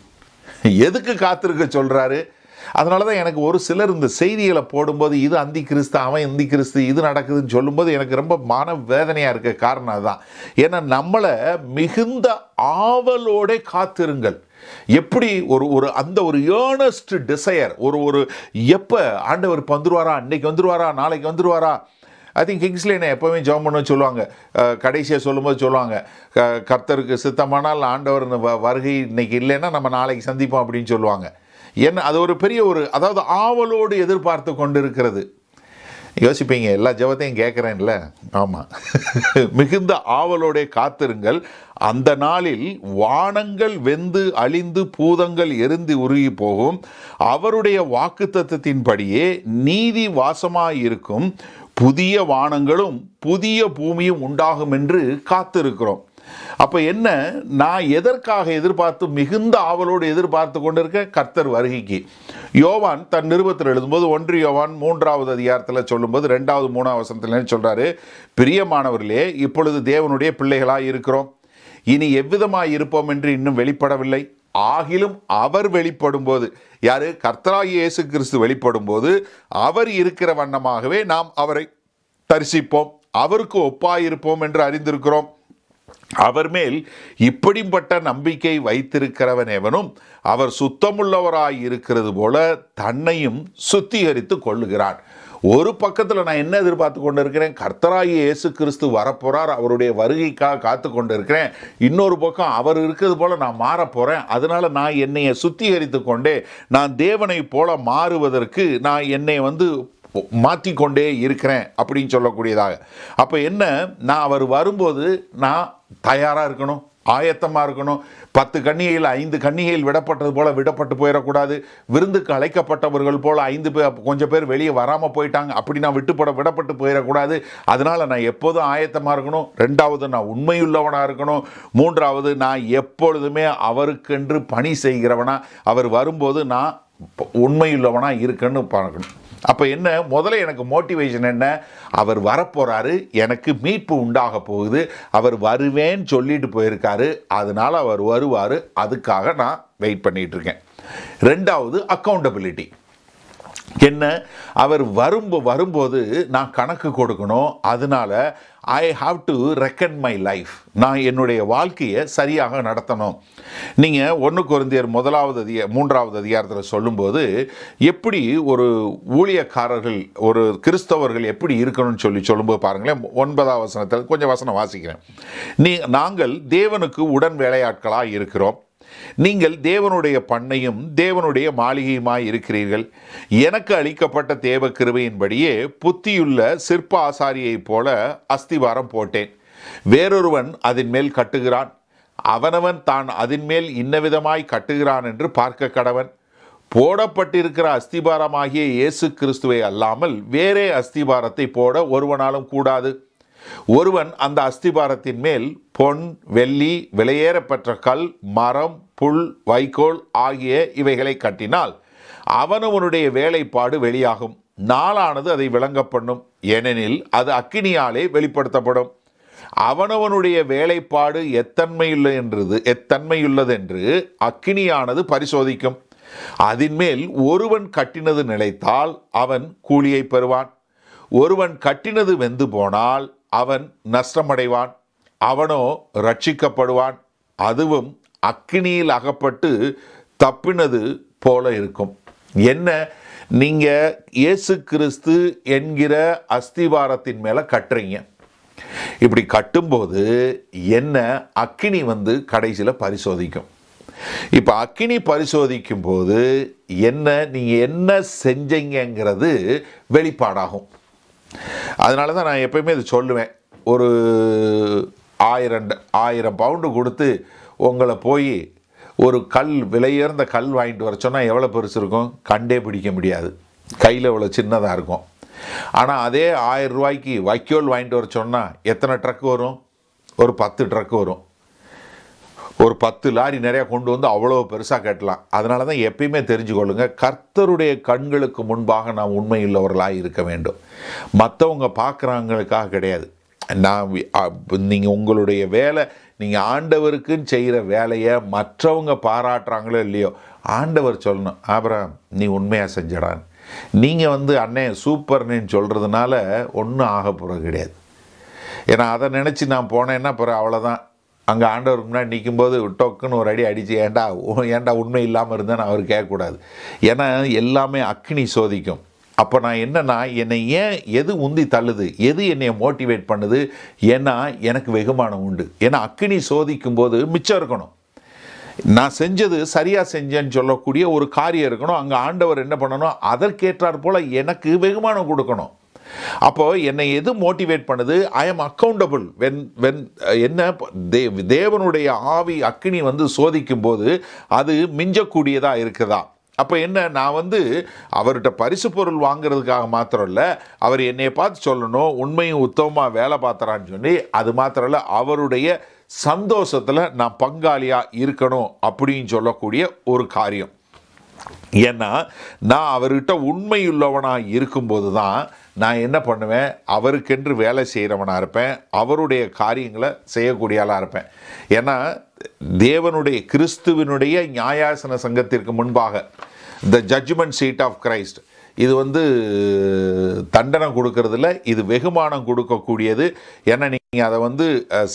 எதுக்கு காத்திருக்க சொல்றாரு? அதனால தான் எனக்கு ஒரு சிலர் இந்த செய்திகளை போடும்போது இது அந்தி கிறிஸ்து அவன் அந்தி கிறிஸ்து இது நடக்குதுன்னு சொல்லும்போது எனக்கு ரொம்ப மன வேதனையாக இருக்க காரணம் அதுதான். ஏன்னா நம்மளை மிகுந்த ஆவலோட காத்திருங்கள். எப்படி ஒரு ஒரு அந்த ஒரு ஏர்னஸ்ட் டிசையர், ஒரு ஒரு எப்போ ஆண்டவர் இப்போ வந்துடுவாரா, இன்னைக்கு வந்துடுவாரா, நாளைக்கு வந்துடுவாரா. ஐ திங்க் கிங்ஸ்லேனே எப்போவுமே ஜெபம் பண்ணு சொல்லுவாங்க. கடைசியாக சொல்லும்போது சொல்லுவாங்க, கர்த்தருக்கு சித்தமானால் ஆண்டவர் வருகை இன்னைக்கு இல்லைன்னா நம்ம நாளைக்கு சந்திப்போம் அப்படின்னு சொல்லுவாங்க. என்ன அது ஒரு பெரிய ஒரு அதாவது ஆவலோடு எதிர்பார்த்து கொண்டு இருக்கிறது. யோசிப்பீங்க, எல்லா ஜெபத்தையும் கேட்குறேன்ல. ஆமாம், மிகுந்த ஆவலோட காத்திருங்கள். அந்த நாளில் வானங்கள் வெந்து அழிந்து பூதங்கள் எரிந்து உருகி போகும். அவருடைய வாக்குத்தத்தத்தின்படியே நீதி வாசமாயிருக்கும். புதிய வானங்களும் புதிய பூமியும் உண்டாகும் என்று காத்திருக்கிறோம். அப்போ என்ன, நான் எதற்காக எதிர்பார்த்து மிகுந்த ஆவலோடு எதிர்பார்த்து கொண்டிருக்க? கர்த்தர் வருகைக்கு. யோவான் தன் நிருபத்தில் எழுதும்போது ஒன்று யோவான் மூன்றாவது அதிகாரத்தில் சொல்லும்போது ரெண்டாவது மூணாவது வசனத்தில் சொல்கிறாரு, பிரியமானவர்களே இப்பொழுது தேவனுடைய பிள்ளைகளாக இருக்கிறோம். இனி எவ்விதமாக இருப்போம் என்று இன்னும் வெளிப்படவில்லை. ஆகிலும் அவர் வெளிப்படும் போது, யார்? கர்த்தராகிய இயேசு கிறிஸ்து வெளிப்படும் போது அவர் இருக்கிற வண்ணமாகவே நாம் அவரை தரிசிப்போம். அவருக்கு ஒப்பாயிருப்போம் என்று அறிந்திருக்கிறோம். அவர் மேல் இப்படிப்பட்ட நம்பிக்கை வைத்திருக்கிறவன் எவனும் அவர் சுத்தமுள்ளவராய் இருக்கிறது போல தன்னையும் சுத்திகரித்து கொள்ளுகிறான். ஒரு பக்கத்தில் நான் என்ன எதிர்பார்த்து கொண்டு இருக்கிறேன்? கர்த்தராகிய இயேசு கிறிஸ்து வரப்போகிறார், அவருடைய வருகைக்காக காத்து கொண்டு இருக்கிறேன். இன்னொரு பக்கம் அவர் இருக்கிறது போல் நான் மாறப்போகிறேன். அதனால் நான் என்னையை சுத்திகரித்து கொண்டே நான் தேவனை போல மாறுவதற்கு நான் என்னை வந்து மாற்றிக்கொண்டே இருக்கிறேன் அப்படின்னு சொல்லக்கூடியதாக. அப்போ என்ன, நான் அவர் வரும்போது நான் தயாராக இருக்கணும், ஆயத்தமாக இருக்கணும். பத்து கன்னிகையில் ஐந்து கன்னிகையில் விடப்பட்டது போல் விடப்பட்டு போயிடக்கூடாது. விருந்துக்கு அழைக்கப்பட்டவர்கள் போல் ஐந்து பேர் கொஞ்சம் பேர் வெளியே வராமல் போயிட்டாங்க அப்படி நான் விட்டுப்பட விடப்பட்டு போயிடக்கூடாது. அதனால் நான் எப்போதும் ஆயத்தமாக இருக்கணும். ரெண்டாவது, நான் உண்மையுள்ளவனாக இருக்கணும். மூன்றாவது, நான் எப்பொழுதுமே அவருக்கென்று பணி செய்கிறவனாக, அவர் வரும்போது நான் உண்மையுள்ளவனாக இருக்கேன்னு பார்க்கணும். அப்போ என்ன, முதல்ல எனக்கு மோட்டிவேஷன் என்ன? அவர் வரப்போகிறாரு, எனக்கு மீட்பு உண்டாக போகுது, அவர் வருவேன்னு சொல்லிட்டு போயிருக்காரு. அதனால் அவர் வருவார். அதுக்காக நான் வெயிட் பண்ணிகிட்ருக்கேன். ரெண்டாவது, அக்கௌண்டபிலிட்டி. என்ன அவர் வரும் வரும்போது நான் கணக்கு கொடுக்கணும். அதனால I have to reckon my life, நான் என்னுடைய வாழ்க்கையை சரியாக நடத்தணும். நீங்கள் ஒன்று கொரிந்தியர் முதலாவது அதிக மூன்றாவது அதிகாரத்தில் சொல்லும்போது எப்படி ஒரு ஊழியக்காரர்கள் ஒரு கிறிஸ்தவர்கள் எப்படி இருக்கணும்னு சொல்லி சொல்லும்போது பாருங்களேன், ஒன்பதாம் வசனத்தில் கொஞ்சம் வசனம் வாசிக்கிறேன். நீ நாங்கள் தேவனுக்கு உடன் வேலையாட்களாக இருக்கிறோம், நீங்கள் தேவனுடைய பண்ணையும் தேவனுடைய மாளிகையுமாய் இருக்கிறீர்கள். எனக்கு அளிக்கப்பட்ட தேவ கிருபையின்படியே புத்தியுள்ள சிற்ப ஆசாரியைப் போல அஸ்திவாரம் போட்டேன், வேறொருவன் அதன் மேல் கட்டுகிறான், அவனவன் தான் அதன் மேல் இன்னவிதமாய் கட்டுகிறான் என்று பார்க்க கடவன். போடப்பட்டிருக்கிற அஸ்திபாரமாகிய இயேசு கிறிஸ்துவை அல்லாமல் வேறே அஸ்திபாரத்தை போட ஒருவனாலும் கூடாது. ஒருவன் அந்த அஸ்திபாரத்தின் மேல் பொன், வெள்ளி, விலையேறப்பெற்ற கல், மரம், புல், வைக்கோல் ஆகிய இவைகளை கட்டினால் அவனவனுடைய வேலைப்பாடு வெளியாகும், நாளானது அதை விளங்க பண்ணும், ஏனெனில் அது அக்கினியாலே வெளிப்படுத்தப்படும். அவனவனுடைய வேலைப்பாடு எத்தன்மையுள்ள என்றது எத்தன்மையுள்ளதென்று அக்கினியானது பரிசோதிக்கும். அதின்மேல் ஒருவன் கட்டினது நிலைத்தால் அவன் கூலியை பெறுவான், ஒருவன் கட்டினது வெந்து போனால் அவன் நஷ்டமடைவான், அவனோ ரட்சிக்கப்படுவான், அதுவும் அக்கினியில் அகப்பட்டு தப்பினது போல இருக்கும். என்ன, நீங்கள் இயேசு கிறிஸ்து என்கிற அஸ்திவாரத்தின் மேலே கட்டுறீங்க. இப்படி கட்டும்போது என்ன, அக்கினி வந்து கடைசியில் பரிசோதிக்கும். இப்போ அக்கினி பரிசோதிக்கும் போது என்ன, நீங்கள் என்ன செஞ்சீங்கிறது வெளிப்பாடாகும். அதனால தான் நான் எப்பயுமே இது சொல்லுவேன், ஒரு ஆயிரம் ஆயிரம் பவுண்டு கொடுத்து உங்களை போய் ஒரு கல் விலையேர்ந்த கல் வாங்கிட்டு வர சொன்னால் எவ்வளோ பெருசு இருக்கும், கண்டே பிடிக்க முடியாது, கையில் எவ்வளோ சின்னதாக இருக்கும். ஆனால் அதே ஆயிரம் ரூபாய்க்கு வைக்கோல் வாங்கிட்டு வர சொன்னால் எத்தனை ட்ரக் வரும், ஒரு பத்து ட்ரக் வரும், ஒரு பத்து லாரி நிறையா கொண்டு வந்து அவ்வளோ பெருசாக கட்டலாம். அதனால தான் எப்பயுமே தெரிஞ்சுக்கொள்ளுங்க, கர்த்தருடைய கண்களுக்கு முன்பாக நாம் உண்மை உள்ளவர்களாக இருக்க வேண்டும். மற்றவங்க பார்க்குறாங்களுக்காக கிடையாது. நான் நீங்கள் உங்களுடைய வேலை, நீங்கள் ஆண்டவருக்குன்னு செய்கிற வேலையை மற்றவங்க பாராட்டுறாங்களோ இல்லையோ, ஆண்டவர் சொல்லணும், ஆபிரகாம் நீ உண்மையாக செஞ்சடான்னு. நீங்கள் வந்து அண்ணே சூப்பர்னு சொல்கிறதுனால ஒன்றும் ஆக போகிறது கிடையாது. ஏன்னா அதை நினச்சி நான் போனேன்னா அப்புறம் அவ்வளோதான், அங்கே ஆண்டவர் முன்னாடி நிற்கும்போது டொக்குன்னு ஒரு அடி அடித்து ஏண்டா ஏண்டா உண்மை இல்லாமல் இருந்தால் நான் அவர் கேட்கக்கூடாது. ஏன்னா எல்லாமே அக்னி சோதிக்கும். அப்போ நான் என்னென்னா, என்னை ஏன் எது உந்தி தள்ளுது, எது என்னை மோட்டிவேட் பண்ணுது, ஏன்னா எனக்கு வெகுமானம் உண்டு. ஏன்னா அக்னி சோதிக்கும் போது மிச்சம் இருக்கணும், நான் செஞ்சது சரியாக செஞ்சேன்னு சொல்லக்கூடிய ஒரு காரியம் இருக்கணும். அங்கே ஆண்டவர் என்ன பண்ணணும், அதற்கேற்றாற் போல் எனக்கு வெகுமானம் கொடுக்கணும். அப்போ என்னை எது மோட்டிவேட் பண்ணுது, I am accountable when when என்ன தேவனுடைய ஆவி அக்கினி வந்து சோதிக்கும் போது அது மிஞ்சக்கூடியதாக இருக்குதா. அப்போ என்ன, நான் வந்து அவர்கிட்ட பரிசு பொருள் வாங்கிறதுக்காக மாத்திரம் இல்லை, அவர் என்னை பார்த்து சொல்லணும் உண்மையும் உத்தமமாக வேலை பார்த்துறான்னு சொல்லி, அது மாத்திரம் இல்லை அவருடைய சந்தோஷத்தில் நான் பங்காளியாக இருக்கணும் அப்படின்னு சொல்லக்கூடிய ஒரு காரியம். ஏன்னா நான் அவர்கிட்ட உண்மையுள்ளவனாக இருக்கும்போது தான் நான் என்ன பண்ணுவேன், அவருக்கென்று வேலை செய்கிறவனாக இருப்பேன், அவருடைய காரியங்களை செய்யக்கூடியாலாக இருப்பேன். ஏன்னா தேவனுடைய கிறிஸ்துவினுடைய நியாயாசன சங்கத்திற்கு முன்பாக the judgement seat of Christ, இது வந்து தண்டனை கொடுக்கறதில்ல, இது வெகுமானம் கொடுக்கக்கூடியது. ஏன்னா நீங்கள் அதை வந்து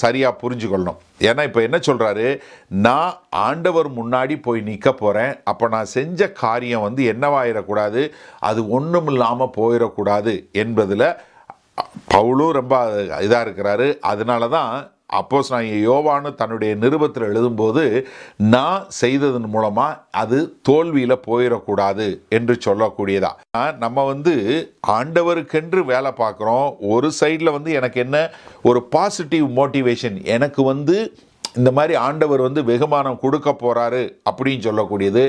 சரியாக புரிஞ்சுக்கொள்ளணும். ஏன்னா இப்போ என்ன சொல்கிறாரு, நான் ஆண்டவர் முன்னாடி போய் நிற்க போகிறேன், அப்போ நான் செஞ்ச காரியம் வந்து என்னவாயிடக்கூடாது, அது ஒன்றும் இல்லாமல் போயிடக்கூடாது என்பதில் பவுலும் ரொம்ப இதாக இருக்கிறாரு. அதனால தான் அப்போஸ் நான் யோவானு தன்னுடைய நிருபத்தில் எழுதும்போது நான் செய்ததன் மூலமாக அது தோல்வியில் போயிடக்கூடாது என்று சொல்லக்கூடியதா. நம்ம வந்து ஆண்டவருக்கென்று வேலை பார்க்குறோம். ஒரு சைடில் வந்து எனக்கு என்ன ஒரு பாசிட்டிவ் மோட்டிவேஷன், எனக்கு வந்து இந்த மாதிரி ஆண்டவர் வந்து வெகுமானம் கொடுக்க போகிறாரு அப்படின்னு சொல்லக்கூடியது.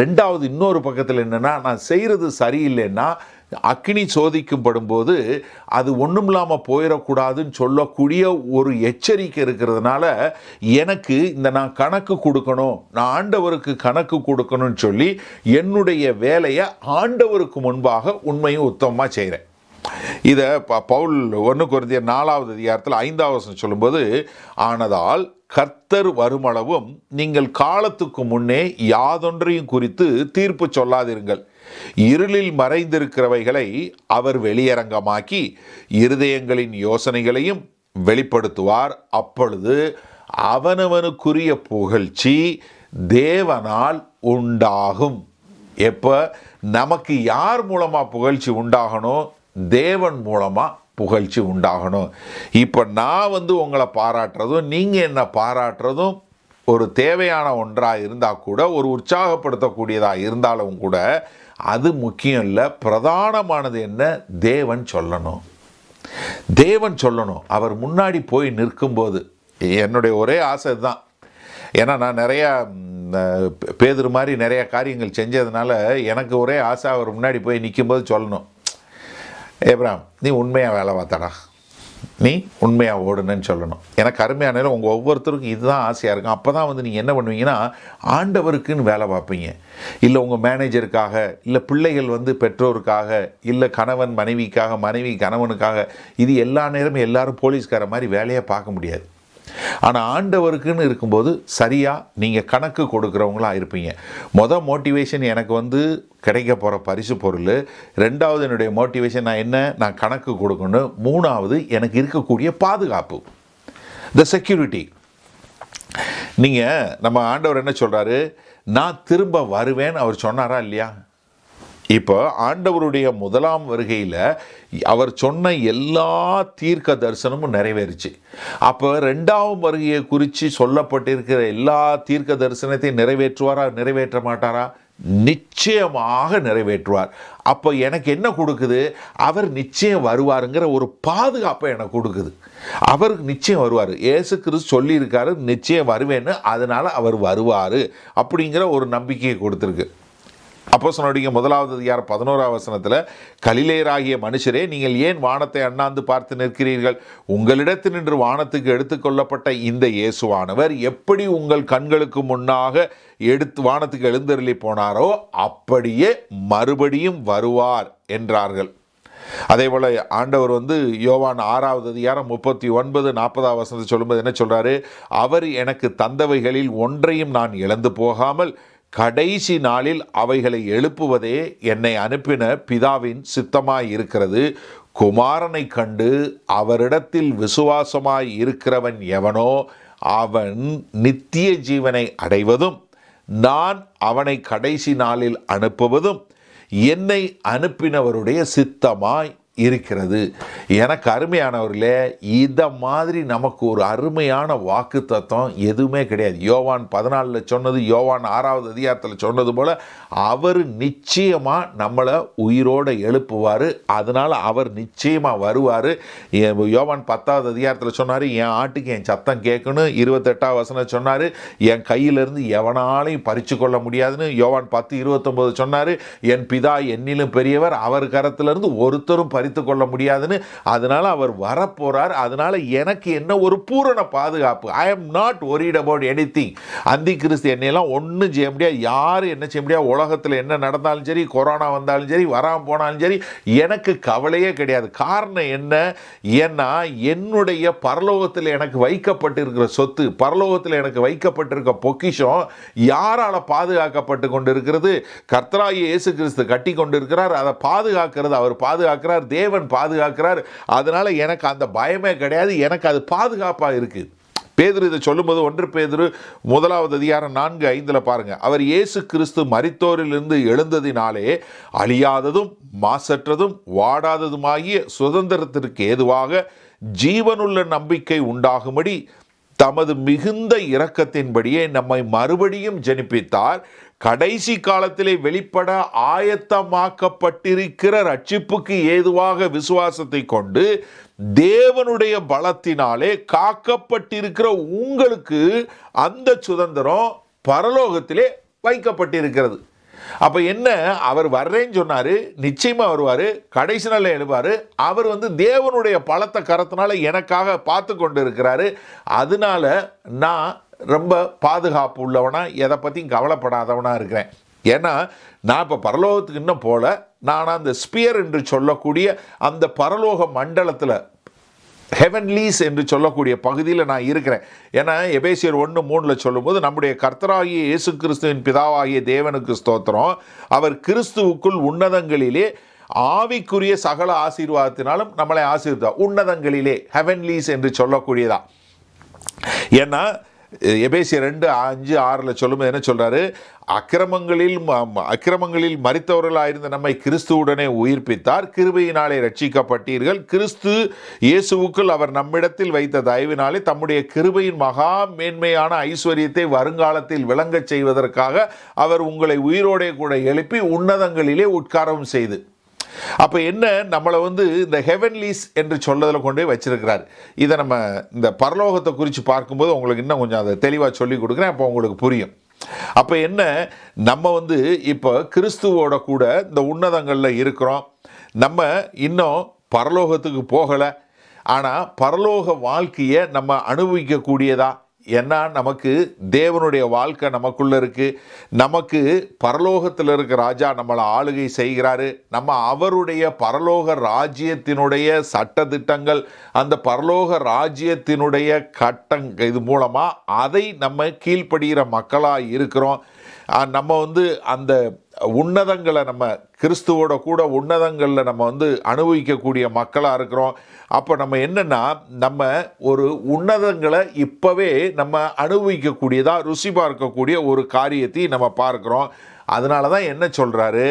ரெண்டாவது இன்னொரு பக்கத்தில் என்னென்னா, நான் செய்கிறது சரியில்லைன்னா அக்கினி சோதிக்கும் படும்போது அது ஒன்றும் இல்லாமல் போயிடக்கூடாதுன்னு சொல்லக்கூடிய ஒரு எச்சரிக்கை இருக்கிறதுனால எனக்கு இந்த நான் கணக்கு கொடுக்கணும், நான் ஆண்டவருக்கு கணக்கு கொடுக்கணும்னு சொல்லி என்னுடைய வேலையை ஆண்டவருக்கு முன்பாக உண்மையும் உத்தமமாக செய்கிறேன். இதை பவுல் ஒன்று கொரிந்தியர் நாலாவது அதிகாரத்தில் ஐந்தாவது வசனம் சொல்லும்போது, ஆனதால் கர்த்தர் வருமளவும் நீங்கள் காலத்துக்கு முன்னே யாதொன்றையும் குறித்து தீர்ப்பு சொல்லாதிருங்கள், இருளில் மறைந்திருக்கிறவைகளை அவர் வெளியரங்கமாக்கி இருதயங்களின் யோசனைகளையும் வெளிப்படுத்துவார். அப்பொழுது அவனவனுக்குரிய புகழ்ச்சி தேவனால் உண்டாகும். எப்போ நமக்கு யார் மூலமாக புகழ்ச்சி உண்டாகணும்? தேவன் மூலமாக புகழ்ச்சி உண்டாகணும். இப்போ நான் வந்து உங்களை பாராட்டுறதும் நீங்கள் என்னை பாராட்டுறதும் ஒரு தேவையான ஒன்றாக இருந்தால் கூட, ஒரு உற்சாகப்படுத்தக்கூடியதாக இருந்தாலும் கூட, அது முக்கியம் இல்லை. பிரதானமானது என்ன? தேவன் சொல்லணும், தேவன் சொல்லணும். அவர் முன்னாடி போய் நிற்கும்போது என்னுடைய ஒரே ஆசை தான். ஏன்னா நான் நிறையா பேதுரு மாதிரி நிறையா காரியங்கள் செஞ்சதுனால எனக்கு ஒரே ஆசை, அவர் முன்னாடி போய் நிற்கும்போது சொல்லணும், ஏப்ராம் நீ உண்மையாக வேலை பார்த்தாடா, நீ உண்மையாக ஓடுனன்னு சொல்லணும். எனக்கு அருமையான நேரம் உங்கள் ஒவ்வொருத்தருக்கும் இதுதான் ஆசையாக இருக்கும். அப்போ தான் வந்து நீங்கள் என்ன பண்ணுவீங்கன்னா, ஆண்டவருக்குன்னு வேலை பார்ப்பீங்க. இல்லை உங்கள் மேனேஜருக்காக, இல்லை பிள்ளைகள் வந்து பெற்றோருக்காக, இல்லை கணவன் மனைவிக்காக, மனைவி கணவனுக்காக. இது எல்லா நேரமும் எல்லோரும் போலீஸ்கார மாதிரி வேலையை பார்க்க முடியாது. ஆனால் ஆண்டவருக்குன்னு இருக்கும்போது சரியாக நீங்கள் கணக்கு கொடுக்குறவங்களாக இருப்பீங்க. மொதல் மோட்டிவேஷன் எனக்கு வந்து கிடைக்க போகிற பரிசு பொருள். ரெண்டாவது என்னுடைய மோட்டிவேஷன் நான் என்ன, நான் கணக்கு கொடுக்கணும். மூணாவது எனக்கு இருக்கக்கூடிய பாதுகாப்பு, த செக்யூரிட்டி. நீங்கள் நம்ம ஆண்டவர் என்ன சொல்கிறாரு? நான் திரும்ப வருவேன் அவர் சொன்னாரா இல்லையா? இப்போ ஆண்டவருடைய முதலாம் வருகையில் அவர் சொன்ன எல்லா தீர்க்க தரிசனமும் நிறைவேறிச்சு. அப்போ ரெண்டாவது வருகையை குறித்து சொல்லப்பட்டிருக்கிற எல்லா தீர்க்க தரிசனத்தையும் நிறைவேற்றுவாரா, நிறைவேற்ற மாட்டாரா? நிச்சயமாக நிறைவேற்றுவார். அப்போ எனக்கு என்ன கொடுக்குது? அவர் நிச்சயம் வருவாருங்கிற ஒரு பாதுகாப்பை எனக்கு கொடுக்குது. அவர் நிச்சயம் வருவார். இயேசு கிறிஸ்து சொல்லியிருக்காரு நிச்சயம் வருவேன்னு, அதனால் அவர் வருவார் அப்படிங்கிற ஒரு நம்பிக்கையை கொடுத்துருக்கு. அப்போஸ்தலர்களுடைய முதலாவது அதிகாரம் பதினோராவது வசனத்தில், கலிலேயராகிய மனுஷரே, நீங்கள் ஏன் வானத்தை அண்ணாந்து பார்த்து நிற்கிறீர்கள்? உங்களிடத்தில் நின்று வானத்துக்கு எடுத்துக்கொள்ளப்பட்ட இந்த இயேசுவானவர் எப்படி உங்கள் கண்களுக்கு முன்னாக எடுத்து வானத்துக்கு எழுந்தருளி போனாரோ அப்படியே மறுபடியும் வருவார் என்றார்கள். அதே போல் ஆண்டவர் வந்து யோவான் ஆறாவது அதிகாரம் முப்பத்தி ஒன்பது நாற்பதாவது வசனத்தை சொல்லும்போது என்ன சொல்கிறாரு? அவர் எனக்கு தந்தவைகளில் ஒன்றையும் நான் இழந்து போகாமல் கடைசி நாளில் அவைகளை எழுப்புவதே என்னை அனுப்பின பிதாவின் சித்தமாய் இருக்கிறது. குமாரனை கண்டு அவரிடத்தில் விசுவாசமாய் இருக்கிறவன் எவனோ அவன் நித்திய ஜீவனை அடைவதும், நான் அவனை கடைசி நாளில் அனுப்புவதும் என்னை அனுப்பினவருடைய சித்தமாய் இருக்கிறது. எனக்கு அருமையானவர்களே, இதை மாதிரி நமக்கு ஒரு அருமையான வாக்கு தத்துவம் எதுவுமே கிடையாது. யோவான் பதினாலில் சொன்னது, யோவான் ஆறாவது அதிகாரத்தில் சொன்னது போல், அவர் நிச்சயமாக நம்மளை உயிரோடு எழுப்புவார். அதனால் அவர் நிச்சயமாக வருவார். யோவான் பத்தாவது அதிகாரத்தில் சொன்னார், என் ஆட்டுக்கு என் சத்தம் கேட்கணும். இருபத்தெட்டாவது வசனம் சொன்னார், என் கையிலிருந்து எவனாலையும் பறித்து கொள்ள முடியாதுன்னு. யோவான் பத்து இருபத்தொம்போது சொன்னார், என் பிதா என்னிலும் பெரியவர், அவர் கரத்திலிருந்து ஒருத்தரும் பறி கொள்ள முடியாதுன்னு. அதனால அவர் வரப்போறார். அதனால எனக்கு என்ன ஒரு பூரண பாதுகாப்பு. I am not worried about anything. அந்தி கிறிஸ்து என்னையெல்லாம் ஒன்றும் செய்ய முடியாது, யார் என்ன செய்ய முடியாது. உலகத்தில் என்ன நடந்தாலும் சரி, கொரோனா வந்தாலும் சரி, வராமல் போனாலும் சரி, எனக்கு கவலையே கிடையாது. காரணம் என்ன? ஏன்னா என்னுடைய பரலோகத்தில் எனக்கு வைக்கப்பட்டிருக்கிற சொத்து, பரலோகத்தில் எனக்கு வைக்கப்பட்டிருக்க பொக்கிஷம் யாரால பாதுகாக்கப்பட்டு கொண்டிருக்கிறது? கர்த்தராகிய இயேசு கிறிஸ்து கட்டி கொண்டிருக்கிறார். அதை பாதுகாக்கிறது அவர் பாதுகாக்கிறார், தேவன் பாதுகாக்கிறார். அதனால எனக்கு அந்த பயமே கிடையாது. எனக்கு அது பாதுகாப்பாக இருக்கு. பேதுரு இதை சொல்லும்போது ஒன்று பேதுரு முதலாவது அதிகாரம் நான்கு ஐந்தில் பாருங்க, அவர் இயேசு கிறிஸ்து மரித்தோரிலிருந்து எழுந்ததினாலே அழியாததும் மாசற்றதும் வாடாததுமாகிய சுதந்திரத்திற்கு ஏதுவாக ஜீவனுள்ள நம்பிக்கை உண்டாகும்படி தமது மிகுந்த இரக்கத்தின்படியே நம்மை மறுபடியும் ஜெனிப்பித்தார். கடைசி காலத்திலே வெளிப்பட ஆயத்தமாக்கப்பட்டிருக்கிற ரட்சிப்புக்கு ஏதுவாக விசுவாசத்தை கொண்டு தேவனுடைய பலத்தினாலே காக்கப்பட்டிருக்கிற உங்களுக்கு அந்த சுதந்திரம் பரலோகத்திலே வைக்கப்பட்டிருக்கிறது. அப்போ என்ன, அவர் வர்றேன்னு சொன்னார், நிச்சயமாக வருவார், கடைசி நாளில் எழுவார். அவர் வந்து தேவனுடைய பலத்த கரத்தினால எனக்காக பார்த்து கொண்டு இருக்கிறாரு. அதனால நான் ரொம்ப பாதுகாப்பு உள்ளவனாக, எதை பற்றியும் கவலைப்படாதவனாக இருக்கிறேன். ஏன்னா நான் இப்போ பரலோகத்துக்கு இன்னும் போல, நான் அந்த ஸ்பியர் என்று சொல்லக்கூடிய அந்த பரலோக மண்டலத்தில் heavenlies என்று சொல்லக்கூடிய பகுதியில் நான் இருக்கிறேன். ஏன்னா எபேசியர் ஒன்று மூணில் சொல்லும்போது நம்முடைய கர்த்தராகிய இயேசு கிறிஸ்துவின் பிதாவாகிய தேவனுக்கு ஸ்தோத்திரம், அவர் கிறிஸ்துவுக்குள் உன்னதங்களிலே ஆவிக்குரிய சகல ஆசீர்வாதத்தினாலும் நம்மளை ஆசீர்வாதம். உன்னதங்களிலே ஹெவன்லீஸ் என்று சொல்லக்கூடியதா? ஏன்னா எபேசியர் ரெண்டு அஞ்சு ஆறில் சொல்லும்போது என்ன சொல்கிறாரு, அக்கிரமங்களில் அக்கிரமங்களில் மரித்தவர்களாயிருந்த நம்மை கிறிஸ்துவுடனே உயிர்ப்பித்தார், கிருபையினாலே ரட்சிக்கப்பட்டீர்கள், கிறிஸ்து இயேசுவுக்குள் அவர் நம்மிடத்தில் வைத்த தயவினாலே தம்முடைய கிருபையின் மகா மேன்மையான ஐஸ்வர்யத்தை வருங்காலத்தில் விளங்கச் செய்வதற்காக அவர் உங்களை உயிரோடே கூட எழுப்பி உன்னதங்களிலே உட்காரவும் செய்து. அப்போ என்ன, நம்மளை வந்து இந்த ஹெவன்லீஸ் என்று சொல்லதில் கொண்டு போய் வச்சிருக்கிறார். இதை நம்ம இந்த பரலோகத்தை குறித்து பார்க்கும்போது உங்களுக்கு இன்னும் கொஞ்சம் அதை தெளிவாக சொல்லி கொடுக்குறேன், அப்போ உங்களுக்கு புரியும். அப்போ என்ன, நம்ம வந்து இப்போ கிறிஸ்துவோட கூட இந்த உன்னதங்களில் இருக்கிறோம். நம்ம இன்னும் பரலோகத்துக்கு போகலை, ஆனால் பரலோக வாழ்க்கையை நம்ம அனுபவிக்கக்கூடியதா? ஏன்னா நமக்கு தேவனுடைய வாழ்க்கை நமக்குள்ளே இருக்குது. நமக்கு பரலோகத்தில் இருக்கிற ராஜா நம்மளை ஆளுகை செய்கிறாரு. நம்ம அவருடைய பரலோக ராஜ்யத்தினுடைய சட்டதிட்டங்கள், அந்த பரலோக ராஜ்யத்தினுடைய கட்டம் இது மூலமாக அதை நம்ம கீழ்ப்படுகிற மக்களாக இருக்கிறோம். நம்ம வந்து அந்த உன்னதங்களை நம்ம கிறிஸ்துவோட கூட உன்னதங்களில் நம்ம வந்து அனுபவிக்கக்கூடிய மக்களாக இருக்கிறோம். அப்போ நம்ம என்னென்னா நம்ம ஒரு உன்னதங்களை இப்போவே நம்ம அனுபவிக்கக்கூடியதாக ருசி பார்க்கக்கூடிய ஒரு காரியத்தை நம்ம பார்க்குறோம். அதனால தான் என்ன சொல்கிறாரு,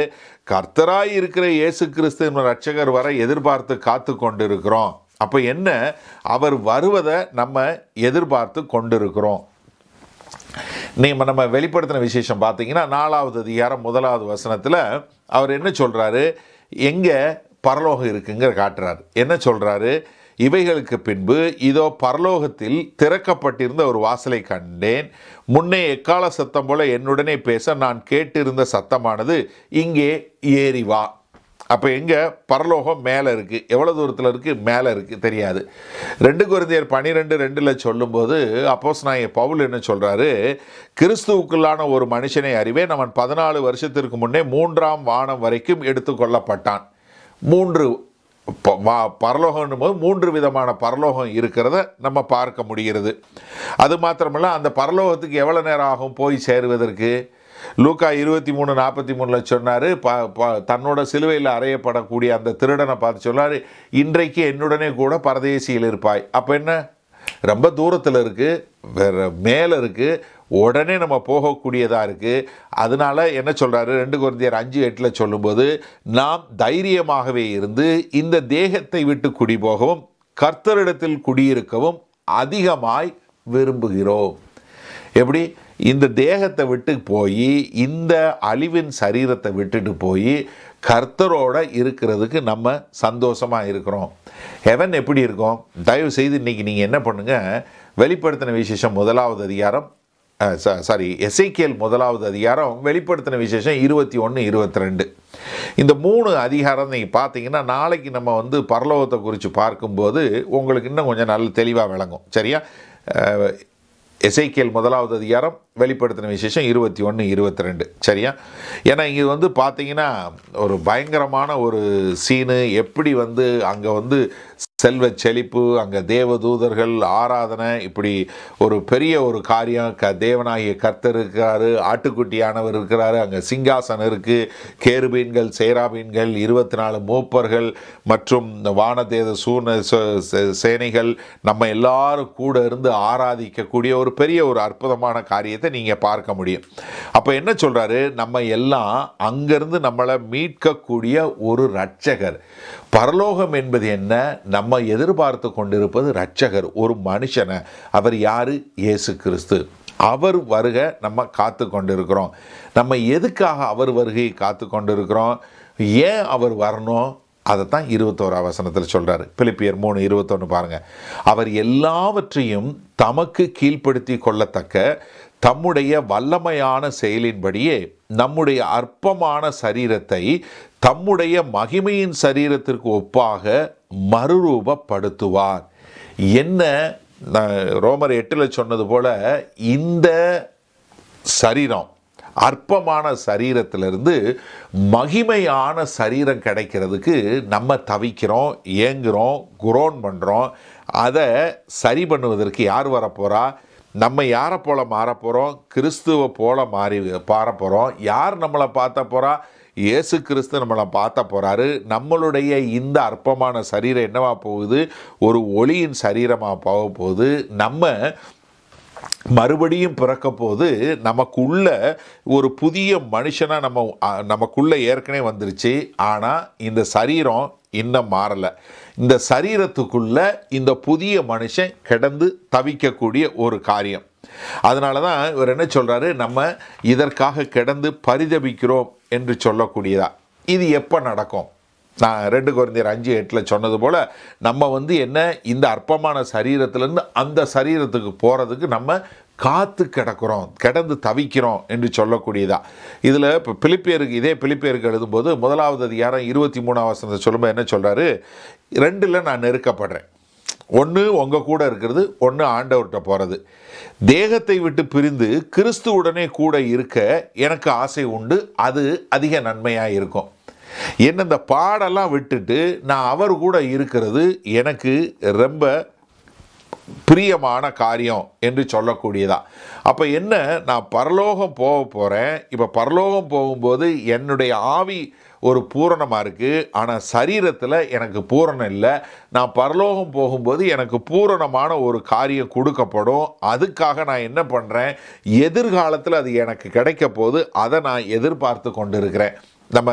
கர்த்தராய் இருக்கிற இயேசு கிறிஸ்துவின் ரட்சகர் வரை எதிர்பார்த்து காத்து கொண்டு இருக்கிறோம். அப்போ என்ன, அவர் வருவதை நம்ம எதிர்பார்த்து கொண்டு இருக்கிறோம். நீங்கள் நம்ம வெளிப்படுத்தின விசேஷம் பார்த்தீங்கன்னா நாலாவது அதிகாரம் முதலாவது வசனத்தில் அவர் என்ன சொல்கிறாரு, எங்கே பரலோகம் இருக்குங்கிற காட்டுறாரு. என்ன சொல்கிறாரு, இவைகளுக்கு பின்பு இதோ பரலோகத்தில் திறக்கப்பட்டிருந்த ஒரு வாசலை கண்டேன், முன்னே எக்கால சத்தம் போல என்னுடனே பேச நான் கேட்டிருந்த சத்தமானது, இங்கே ஏறி வா. அப்போ எங்கே பரலோகம் மேலே இருக்குது, எவ்வளோ தூரத்தில் இருக்குது, மேலே இருக்குது தெரியாது. ரெண்டு கொரிந்தியர் பன்னிரெண்டு ரெண்டில் சொல்லும்போது அப்போஸ்தலனாகிய பவுல் என்ன சொல்கிறாரு, கிறிஸ்துவுக்குள்ளான ஒரு மனுஷனை அறிவேன், அவன் பதினாலு வருஷத்திற்கு முன்னே மூன்றாம் வானம் வரைக்கும் எடுத்துக்கொள்ளப்பட்டான். மூன்று பரலோகம்னும் போது மூன்று விதமான பரலோகம் இருக்கிறத நம்ம பார்க்க முடிகிறது. அது மாத்திரமல்ல, அந்த பரலோகத்துக்கு எவ்வளோ நேரம் ஆகும் போய் சேருவதற்கு? லூக்கா இருபத்தி மூணு நாற்பத்தி மூணில் சொன்னார், ப ப தன்னோட சிலுவையில் அறையப்படக்கூடிய அந்த திருடனை பார்த்து சொன்னார், இன்றைக்கு என்னுடனே கூட பரதேசியில் இருப்பாய். அப்போ என்ன, ரொம்ப தூரத்தில் இருக்குது, வேறு மேலே இருக்குது, உடனே நம்ம போகக்கூடியதாக இருக்குது. அதனால் என்ன சொல்கிறாரு, ரெண்டு கொரிந்தியர் அஞ்சு எட்டில் சொல்லும்போது, நாம் தைரியமாகவே இருந்து இந்த தேகத்தை விட்டு குடிபோகவும் கர்த்தரிடத்தில் குடியிருக்கவும் அதிகமாய் விரும்புகிறோம். எப்படி இந்த தேகத்தை விட்டு போய் இந்த அழிவின் சரீரத்தை விட்டுட்டு போய் கர்த்தரோடு இருக்கிறதுக்கு நம்ம சந்தோஷமாக இருக்கிறோம். ஹெவன் எப்படி இருக்கும்? தயவு செய்து இன்றைக்கி நீங்கள் என்ன பண்ணுங்கள், வெளிப்படுத்தின விசேஷம் முதலாவது அதிகாரம் சாரி எசேக்கியேல் முதலாவது அதிகாரம் வெளிப்படுத்தின விசேஷம் இருபத்தி ஒன்று இருபத்தி ரெண்டு இந்த மூணு அதிகாரம் நீங்கள் பார்த்தீங்கன்னா நாளைக்கு நம்ம வந்து பரலோகத்தை குறித்து பார்க்கும்போது உங்களுக்கு இன்னும் கொஞ்சம் நல்ல தெளிவாக விளங்கும். சரியா? எசேக்கியேல் முதலாவது அதிகாரம் வெளிப்படுத்தின விசேஷம் இருபத்தி ஒன்று இருபத்தி ரெண்டு சரியா? ஏன்னா இங்கே வந்து பார்த்தீங்கன்னா ஒரு பயங்கரமான ஒரு சீனு, எப்படி வந்து அங்கே வந்து செல்வ செழிப்பு, அங்கே தேவதூதர்கள் ஆராதனை, இப்படி ஒரு பெரிய ஒரு காரியம். க தேவனாகிய கர்த்தர் இருக்கிறாரு, ஆட்டுக்குட்டியானவர் இருக்கிறாரு, அங்கே சிங்காசனம் இருக்குது, கேருபீன்கள் சேராபீன்கள் இருபத்தி நாலு மூப்பர்கள் மற்றும் வானதேவ சூன சேனைகள் நம்ம எல்லாரும் கூட இருந்து ஆராதிக்கக்கூடிய ஒரு பெரிய ஒரு அற்புதமான காரியத்தை நீங்கள் பார்க்க முடியும். அப்போ என்ன சொல்கிறாரு, நம்ம எல்லாம் அங்கேருந்து நம்மளை மீட்கக்கூடிய ஒரு இரட்சகர். பரலோகம் என்பது என்ன? நம்ம எதிர்பார்த்து கொண்டிருப்பது இரட்சகர், ஒரு மனுஷனை. அவர் யார்? இயேசு கிறிஸ்து. அவர் வருகை நம்ம காத்து கொண்டிருக்கிறோம். நம்ம எதுக்காக அவர் வருகையை காத்து கொண்டிருக்கிறோம்? ஏன் அவர் வரணும்? அதைத்தான் இருபத்தோரா வசனத்தில் சொல்கிறார். பிலிப்பியர் மூணு இருபத்தொன்று பாருங்கள், அவர் எல்லாவற்றையும் தமக்கு கீழ்ப்படுத்தி கொள்ளத்தக்க தம்முடைய வல்லமையான செயலின்படியே நம்முடைய அற்பமான சரீரத்தை தம்முடைய மகிமையின் சரீரத்திற்கு ஒப்பாக மறுரூபப்படுத்துவார். என்ன ரோமர் எட்டில் சொன்னது போல இந்த சரீரம் அற்பமான சரீரத்திலிருந்து மகிமையான சரீரம் கிடைக்கிறதுக்கு நம்ம தவிக்கிறோம், ஏங்குகிறோம், குரோன் பண்ணுறோம். அதை சரி பண்ணுவதற்கு யார் வரப்போகிறா? நம்ம யாரை போல மாறப்போகிறோம்? கிறிஸ்துவை போல மாறி பாறப்போகிறோம். யார் நம்மளை பார்த்த போகிறா? இயேசு கிறிஸ்து நம்மளை பார்த்த போகிறாரு. நம்மளுடைய இந்த அற்பமான சரீரம் என்னவா போகுது? ஒரு ஒளியின் சரீரமாக போக போகுது. நம்ம மறுபடியும் பிறக்க போது நமக்குள்ள ஒரு புதிய மனுஷனாக நம்ம நமக்குள்ளே ஏற்கனவே வந்துருச்சு. ஆனால் இந்த சரீரம் இன்னும் மாறலை. இந்த சரீரத்துக்குள்ள இந்த புதிய மனுஷன் கிடந்து தவிக்கக்கூடிய ஒரு காரியம். அதனால தான் இவர் என்ன சொல்கிறாரு, நம்ம இதற்காக கிடந்து பரிதபிக்கிறோம் என்று சொல்லக்கூடியதா. இது எப்போ நடக்கும்? நான் ரெண்டு கொரிந்தியர் அஞ்சு எட்டில் சொன்னது போல் நம்ம வந்து என்ன, இந்த அற்பமான சரீரத்திலேருந்து அந்த சரீரத்துக்கு போகிறதுக்கு நம்ம காத்து கிடக்கிறோம், கிடந்து தவிக்கிறோம் என்று சொல்லக்கூடியதா. இதில் இப்போ பிலிப்பியருக்கு, இதே பிலிப்பியருக்கு எழுதும்போது முதலாவது அதிகாரம் இருபத்தி மூணாவது வசனத்தை சொல்லும்போது என்ன சொல்கிறாரு, ரெண்டில் நான் நெருக்கப்படுறேன். ஒன்று உங்கள் கூட இருக்கிறது, ஒன்று ஆண்டவர்கிட்ட போகிறது. தேகத்தை விட்டு பிரிந்து கிறிஸ்துவுடனே கூட இருக்க எனக்கு ஆசை உண்டு, அது அதிக நன்மையாக இருக்கும். என்ன இந்த பாடெல்லாம் விட்டுட்டு நான் அவர் கூட இருக்கிறது எனக்கு ரொம்ப பிரியமான காரியம் என்று சொல்லக்கூடியதா. அப்போ என்ன, நான் பரலோகம் போக போகிறேன். இப்போ பரலோகம் போகும்போது என்னுடைய ஆவி ஒரு பூரணமாக இருக்குது, ஆனால் சரீரத்தில் எனக்கு பூரணம் இல்லை. நான் பரலோகம் போகும்போது எனக்கு பூரணமான ஒரு காரியம் கொடுக்கப்படும். அதுக்காக நான் என்ன பண்ணுறேன், எதிர்காலத்தில் அது எனக்கு கிடைக்க போது அதை நான் எதிர்பார்த்து கொண்டிருக்கிறேன். நம்ம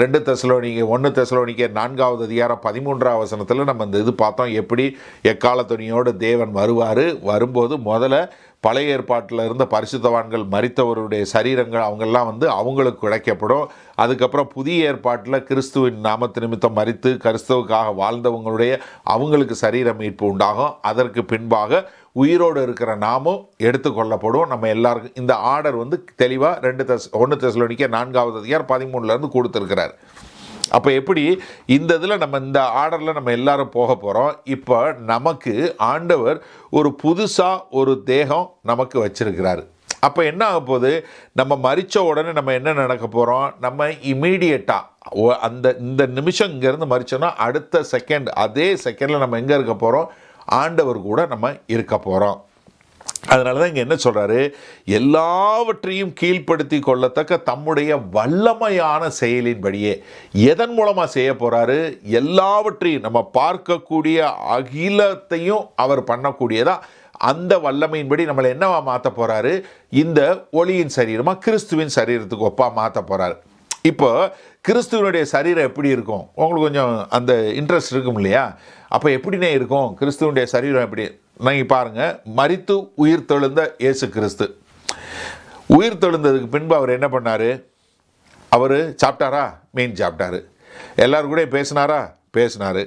ரெண்டு தெசலோனிக்கே ஒன்று தெசலோனிக்கே நான்காவது அதிகாரம் பதிமூன்றாவது வசனத்தில் நம்ம இந்த இது பார்த்தோம். எப்படி எக்காலத்துணியோடு தேவன் வருவார். வரும்போது முதல்ல பழைய ஏற்பாட்டில் இருந்த பரிசுத்தவான்கள் மரித்தவருடைய சரீரங்கள் அவங்கெல்லாம் வந்து அவங்களுக்கு கிடைக்கப்படும். அதுக்கப்புறம் புதிய ஏற்பாட்டில் கிறிஸ்துவின் நாமத்து நிமித்தம் மரித்து கிறிஸ்துவுக்காக வாழ்ந்தவங்களுடைய அவங்களுக்கு சரீர மீட்பு உண்டாகும். அதற்கு பின்பாக உயிரோடு இருக்கிற நாமும் எடுத்துக்கொள்ளப்படும். நம்ம எல்லாருக்கும் இந்த ஆர்டர் வந்து தெளிவாக ரெண்டு தஸ் ஒன்று தெசலோனிக்கே நான்காவது அதிகாரம் பதிமூணுலேருந்து கொடுத்துருக்கிறார். அப்போ எப்படி இந்த இதில் நம்ம இந்த ஆர்டரில் நம்ம எல்லாரும் போக போகிறோம். இப்போ நமக்கு ஆண்டவர் ஒரு புதுசாக ஒரு தேகம் நமக்கு வச்சிருக்கிறாரு. அப்போ என்ன ஆக போகுது, நம்ம மரித்த உடனே நம்ம என்ன நடக்க போகிறோம்? நம்ம இமீடியட்டாக அந்த இந்த நிமிஷம் இங்கேருந்து மரித்தோன்னா அடுத்த செகண்ட், அதே செகண்டில் நம்ம எங்கே இருக்க போகிறோம்? ஆண்டவர் கூட நம்ம இருக்க போகிறோம். அதனால தான் இங்கே என்ன சொல்கிறாரு, எல்லாவற்றையும் கீழ்ப்படுத்தி கொள்ளத்தக்க தம்முடைய வல்லமையான செயலின்படியே. எதன் மூலமாக செய்ய போகிறாரு? எல்லாவற்றையும் நம்ம பார்க்கக்கூடிய அகிலத்தையும் அவர் பண்ணக்கூடியதா அந்த வல்லமையின்படி நம்மளை என்னவா மாற்ற போகிறாரு? இந்த ஒளியின் சரீரமாக கிறிஸ்துவின் சரீரத்துக்கு ஒப்பாக மாற்ற போகிறாரு. இப்போ கிறிஸ்துவனுடைய சரீரம் எப்படி இருக்கும்? உங்களுக்கு கொஞ்சம் அந்த இன்ட்ரெஸ்ட் இருக்கும் இல்லையா? அப்போ எப்படின்னே இருக்கும் கிறிஸ்துவனுடைய சரீரம்? எப்படி நீங்கள் பாருங்கள், மரித்து உயிர் தெழுந்த இயேசு கிறிஸ்து உயிர் தெழுந்ததுக்கு பின்பு அவர் என்ன பண்ணார்? அவர் சாப்பிட்டாரா? மீன் சாப்பிட்டாரு. எல்லோரும் கூட பேசினாரா? பேசினார்.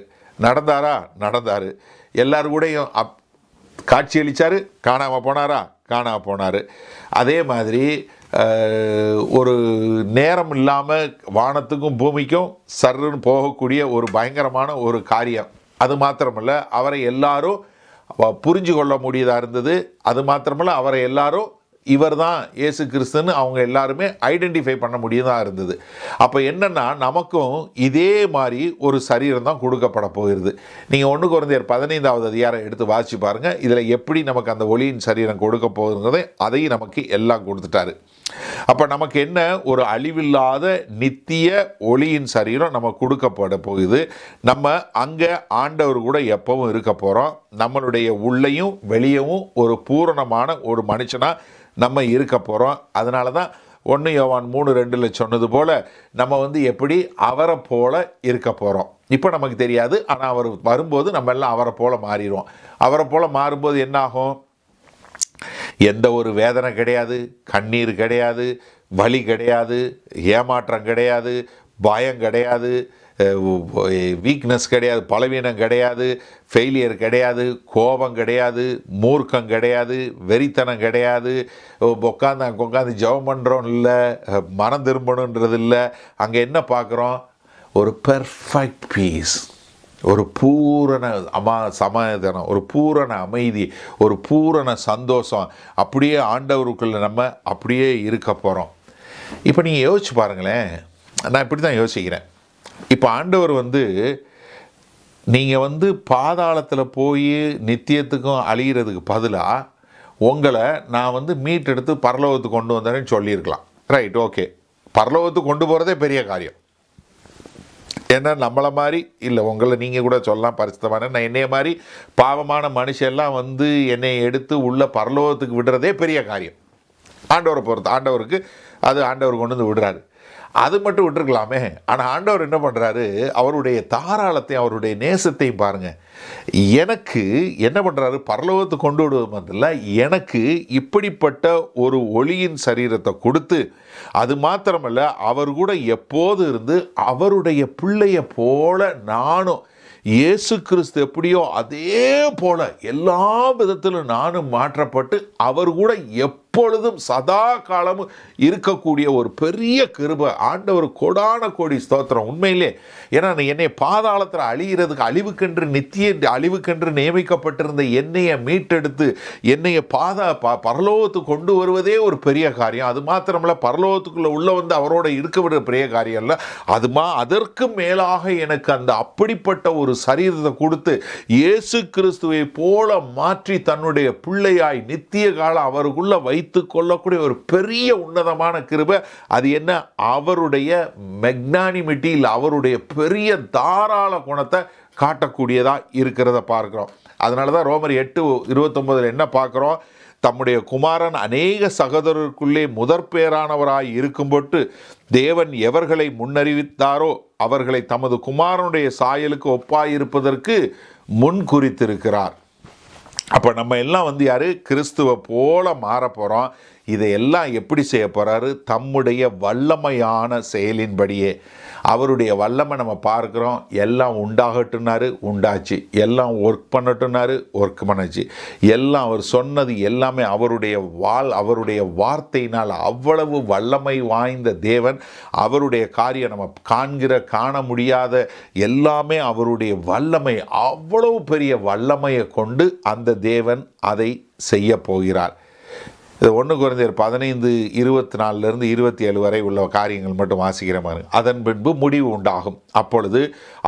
நடந்தாரா? நடந்தார். எல்லோரும் கூடயும் அப் காட்சியளித்தார். காணாமல் போனாரா? காணாமல் போனார். அதே மாதிரி ஒரு நேரம் இல்லாமல் வானத்துக்கும் பூமிக்கும் சர்ன்னு போகக்கூடிய ஒரு பயங்கரமான ஒரு காரியம். அது மாத்திரமல்ல, அவரை எல்லாரும் புரிஞ்சு கொள்ள முடியதாக இருந்தது. அது மாத்திரமல்ல, அவரை எல்லாரும் இவர் தான் இயேசு கிறிஸ்துன்னு அவங்க எல்லாருமே ஐடென்டிஃபை பண்ண முடியதாக இருந்தது. அப்போ என்னென்னா நமக்கும் இதே மாதிரி ஒரு சரீரம் தான் கொடுக்கப்பட போகிறது. நீங்கள் ஒன்று கொரிந்தியர் பதினைந்தாவது அதிகாரம் எடுத்து வாசித்து பாருங்கள். இதில் எப்படி நமக்கு அந்த ஒளியின் சரீரம் கொடுக்க போகுதுங்கிறதே அதையும் நமக்கு எல்லாம் கொடுத்துட்டாரு. அப்போ நமக்கு என்ன, ஒரு அழிவில்லாத நித்திய ஒளியின் சரீரம் நம்ம கொடுக்கப்பட போகுது. நம்ம அங்கே ஆண்டவர் கூட எப்பவும் இருக்க போகிறோம். நம்மளுடைய உள்ளேயும் வெளியவும் ஒரு பூரணமான ஒரு மனுஷனாக நம்ம இருக்க போகிறோம். அதனால தான் ஒன்று யோவான் மூணு ரெண்டில் சொன்னது போல் நம்ம வந்து எப்படி அவரை போல் இருக்க போகிறோம். இப்போ நமக்கு தெரியாது, ஆனால் அவர் வரும்போது நம்ம எல்லாம் அவரை போல் மாறிடுவோம். அவரை போல் மாறும்போது என்னாகும்? எந்த ஒரு வேதனை கிடையாது, கண்ணீர் கிடையாது, வலி கிடையாது, ஏமாற்றம் கிடையாது, பயம் கிடையாது, வீக்னஸ் கிடையாது, பலவீனம் கிடையாது, ஃபெயிலியர் கிடையாது, கோபம் கிடையாது, மூர்க்கம் கிடையாது, வெறித்தனம் கிடையாது, உட்காந்து உட்காந்து ஜெபம் பண்ணுறோம் இல்லை, மனம் திரும்பணுன்றது இல்லை. அங்கே என்ன பார்க்குறோம்? ஒரு பெர்ஃபெக்ட் பீஸ், ஒரு பூரண அமா சமாதானம், ஒரு பூரண அமைதி, ஒரு பூரண சந்தோஷம். அப்படியே ஆண்டவருக்குள்ள நம்ம அப்படியே இருக்க போகிறோம். இப்போ நீங்கள் யோசிச்சு பாருங்களேன், நான் இப்படி தான் யோசிக்கிறேன். இப்போ ஆண்டவர் வந்து நீங்கள் வந்து பாதாளத்தில் போய் நித்தியத்துக்கும் அழிகிறதுக்கு பதிலாக உங்களை நான் வந்து மீட்டெடுத்து பரலோகத்துக்கு கொண்டு வந்தேன்னு சொல்லியிருக்கலாம். Right, okay. பரலோகத்துக்கு கொண்டு போகிறதே பெரிய காரியம். ஏன்னா நம்மளை மாதிரி இல்லை, உங்களை நீங்கள் கூட சொல்லலாம் பரிசுத்தமான, நான் என்னைய மாதிரி பாவமான மனுஷெல்லாம் வந்து என்னை எடுத்து உள்ள பரலோகத்துக்கு விடுறதே பெரிய காரியம். ஆண்டவரை பொறுத்து ஆண்டவருக்கு அது ஆண்டவர் கொண்டு வந்து விடுறாரு. அது மட்டும் விட்டுருக்கலாமே. ஆனால் ஆண்டவர் என்ன பண்ணுறாரு, அவருடைய தாராளத்தையும் அவருடைய நேசத்தையும் பாருங்கள். எனக்கு என்ன பண்ணுறாரு, பரலோகத்துக்கு கொண்டு விடுவது மட்டும் எனக்கு இப்படிப்பட்ட ஒரு ஒளியின் சரீரத்தை கொடுத்து, அது மாத்திரமல்ல அவர் கூட எப்போது இருந்து அவருடைய பிள்ளையை போல நானும் இயேசு கிறிஸ்து எப்படியோ அதே போல் எல்லா விதத்திலும் நானும் மாற்றப்பட்டு அவர் கூட எப்பொழுதும் சதா காலமும் இருக்கக்கூடிய ஒரு பெரிய கிருபை. ஆண்டவர் கோடான கோடி ஸ்தோத்திரம் உண்மையிலே. ஏன்னா என்னை பாதாளத்தில் அழிகிறதுக்கு அழிவுக்கென்று நித்திய அழிவுக்கென்று நியமிக்கப்பட்டிருந்த என்னையை மீட்டெடுத்து என்னையை பாதா ப பரலோகத்துக்கு கொண்டு வருவதே ஒரு பெரிய காரியம். அது மாத்திரமில்ல பரலோகத்துக்குள்ளே உள்ளே வந்து அவரோட இருக்க விடுற பெரிய காரியம் இல்லை, அதுமா அதற்கு மேலாக எனக்கு அந்த அப்படிப்பட்ட ஒரு சரீரத்தை கொடுத்து இயேசு கிறிஸ்துவை போல மாற்றி தன்னுடைய பிள்ளையாய் நித்திய காலம் அவருக்குள்ள வைத்து கொள்ளக்கூடிய ஒரு பெரிய உன்னதமான கிருபை. அது என்ன, அவருடைய மெக்னானிமிட்டி, அவருடைய பெரிய தாராள குணத்தை காட்டக்கூடியதாக இருக்கிறத பார்க்கிறோம். அதனால தான் ரோமர் எட்டு இருபத்தொன்பதில் என்ன பார்க்குறோம், தம்முடைய குமாரன் அநேக சகோதரருக்குள்ளே முதற் பேரானவராய் இருக்கும்பொட்டு தேவன் எவர்களை முன்னறிவித்தாரோ அவர்களை தமது குமாரனுடைய சாயலுக்கு ஒப்பாயிருப்பதற்கு முன் குறித்திருக்கிறார். அப்போ நம்ம எல்லாம் வந்து யார், கிறிஸ்துவை போல மாறப்போகிறோம். இதையெல்லாம் எப்படி செய்ய போகிறாரு, தம்முடைய வல்லமையான செயலின்படியே. அவருடைய வல்லமை நம்ம பார்க்குறோம். எல்லாம் உண்டாகட்டுனாரு, உண்டாச்சு. எல்லாம் ஒர்க் பண்ணட்டுனாரு, ஒர்க் பண்ணாச்சு. எல்லாம் அவர் சொன்னது எல்லாமே அவருடைய வாள் அவருடைய வார்த்தையினால் அவ்வளவு வல்லமை வாய்ந்த தேவன். அவருடைய காரியம் நம்ம காண்கிற காண முடியாத எல்லாமே அவருடைய வல்லமை, அவ்வளவு பெரிய வல்லமையை கொண்டு அந்த தேவன் அதை செய்ய போகிறார். இது ஒன்று குறைந்தர் பதினைந்து இருபத்தி நாலுலேருந்து இருபத்தி ஏழு வரை உள்ள காரியங்கள் மட்டும் வாசிக்கிற மாதிரி. அதன் பின்பு முடிவு உண்டாகும். அப்பொழுது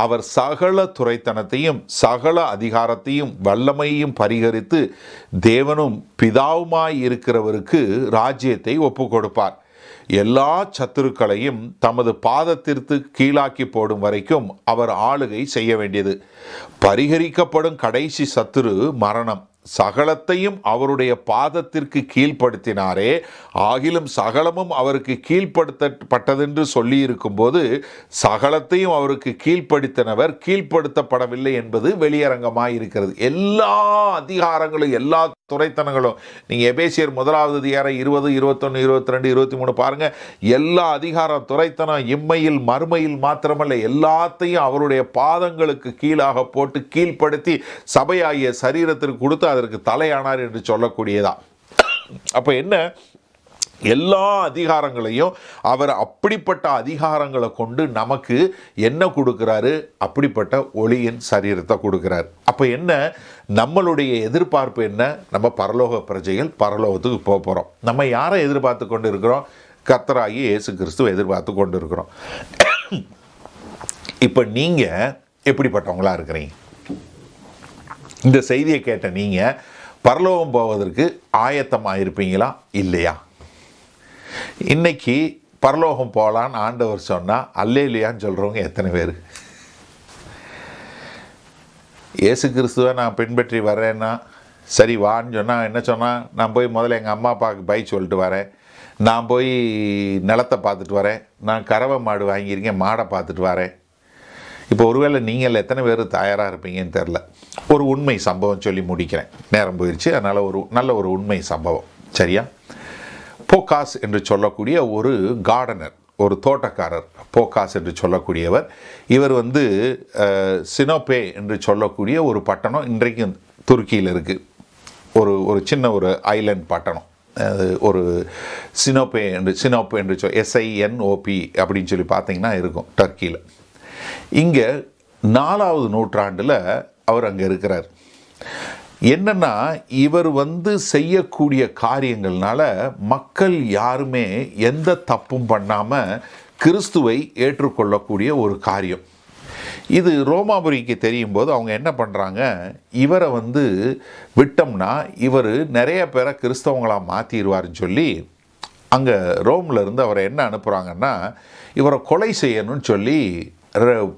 அவர் சகல துரைத்தனத்தையும் சகல அதிகாரத்தையும் வல்லமையையும் பரிகரித்து தேவனும் பிதாவுமாய் இருக்கிறவருக்கு ராஜ்யத்தை ஒப்பு கொடுப்பார். எல்லா சத்துருக்களையும் தமது பாதத்திற்கு கீழாக்கி போடும் வரைக்கும் அவர் ஆளுகை செய்ய வேண்டியது. பரிகரிக்கப்படும் கடைசி சத்துரு மரணம். சகலத்தையும் அவருடைய பாதத்திற்கு கீழ்ப்படுத்தினாரே, ஆகிலும் சகலமும் அவருக்கு கீழ்ப்படுத்தப்பட்டதென்று சொல்லியிருக்கும்போது சகலத்தையும் அவருக்கு கீழ்ப்படுத்தினவர் கீழ்ப்படுத்தப்படவில்லை என்பது வெளியரங்கமாயிருக்கிறது. எல்லா அதிகாரங்களும் எல்லா துறைத்தனங்களும், நீங்கள் எபேசியர் முதலாவது அதிகாரம் இருபது இருபத்தொன்று இருபத்தி ரெண்டு இருபத்தி மூணு பாருங்கள். எல்லா அதிகாரம் துறைத்தனம் இம்மையில் மறுமையில் மாத்திரமல்ல எல்லாத்தையும் அவருடைய பாதங்களுக்கு கீழாக போட்டு கீழ்ப்படுத்தி சபையாகிய சரீரத்திற்கு கொடுத்து அதற்கு தலையானார் என்று சொல்லக்கூடியதா. அப்போ என்ன, எல்லா அதிகாரங்களையும் அவர் அப்படிப்பட்ட அதிகாரங்களை கொண்டு நமக்கு என்ன கொடுக்குறாரு, அப்படிப்பட்ட ஒளியின் சரீரத்தை கொடுக்குறாரு. அப்போ என்ன நம்மளுடைய எதிர்பார்ப்பு என்ன, நம்ம பரலோக பிரஜைகள் பரலோகத்துக்கு போக போகிறோம். நம்ம யாரை எதிர்பார்த்து கொண்டு இருக்கிறோம், கர்த்தராகிய இயேசு கிறிஸ்துவை எதிர்பார்த்து கொண்டு இருக்கிறோம். இப்போ நீங்கள் எப்படிப்பட்டவங்களா இருக்கிறீங்க, இந்த செய்தியை கேட்ட நீங்கள் பரலோகம் போவதற்கு ஆயத்தமாக இருப்பீங்களா இல்லையா? இன்றைக்கி பரலோகம் போகலான்னு ஆண்டவர் சொன்னால் அல்லேலூயான்னு சொல்கிறவங்க எத்தனை பேர்? இயேசு கிறிஸ்துவை நான் பின்பற்றி வரேன்னா சரி வான்னு சொன்னால் என்ன சொன்னால், நான் போய் முதல்ல எங்கள் அம்மா அப்பாவுக்கு பை சொல்லிட்டு வரேன், நான் போய் நிலத்தை பார்த்துட்டு வரேன், நான் கறவை மாடு வாங்கியிருக்கேன் மாடை பார்த்துட்டு வரேன். இப்போ ஒருவேளை நீங்கள் எத்தனை பேர் தயாராக இருப்பீங்கன்னு தெரில. ஒரு உண்மை சம்பவம் சொல்லி முடிக்கிறேன், நேரம் போயிடுச்சு. அதனால் ஒரு நல்ல ஒரு உண்மை சம்பவம் சரியா. போகாஸ் என்று சொல்லக்கூடிய ஒரு கார்டனர், ஒரு தோட்டக்காரர், போகாஸ் என்று சொல்லக்கூடியவர். இவர் வந்து சினோபே என்று சொல்லக்கூடிய ஒரு பட்டணம், இன்றைக்கும் துருக்கியில் இருக்குது. ஒரு ஒரு சின்ன ஒரு ஐலண்ட் பட்டணம், அது ஒரு சினோபே என்று சினோபே என்று சொல் எஸ்ஐஎன்ஓபி அப்படின்னு சொல்லி பார்த்தீங்கன்னா இருக்கும் டர்க்கியில். இங்கே நாலாவது நூற்றாண்டில் அவர் அங்கே இருக்கிறார். என்னன்னா இவர் வந்து செய்யக்கூடிய காரியங்கள்னால மக்கள் யாருமே எந்த தப்பும் பண்ணாம கிறிஸ்துவை ஏற்றுக்கொள்ளக்கூடிய ஒரு காரியம். இது ரோமாபுரிக்கு தெரியும் போது அவங்க என்ன பண்ணுறாங்க, இவரை வந்து விட்டோம்னா இவர் நிறைய பேரை கிறிஸ்தவங்களாக மாற்றிடுவார்னு சொல்லி அங்கே ரோம்லேருந்து அவரை என்ன அனுப்புகிறாங்கன்னா, இவரை கொலை செய்யணும்னு சொல்லி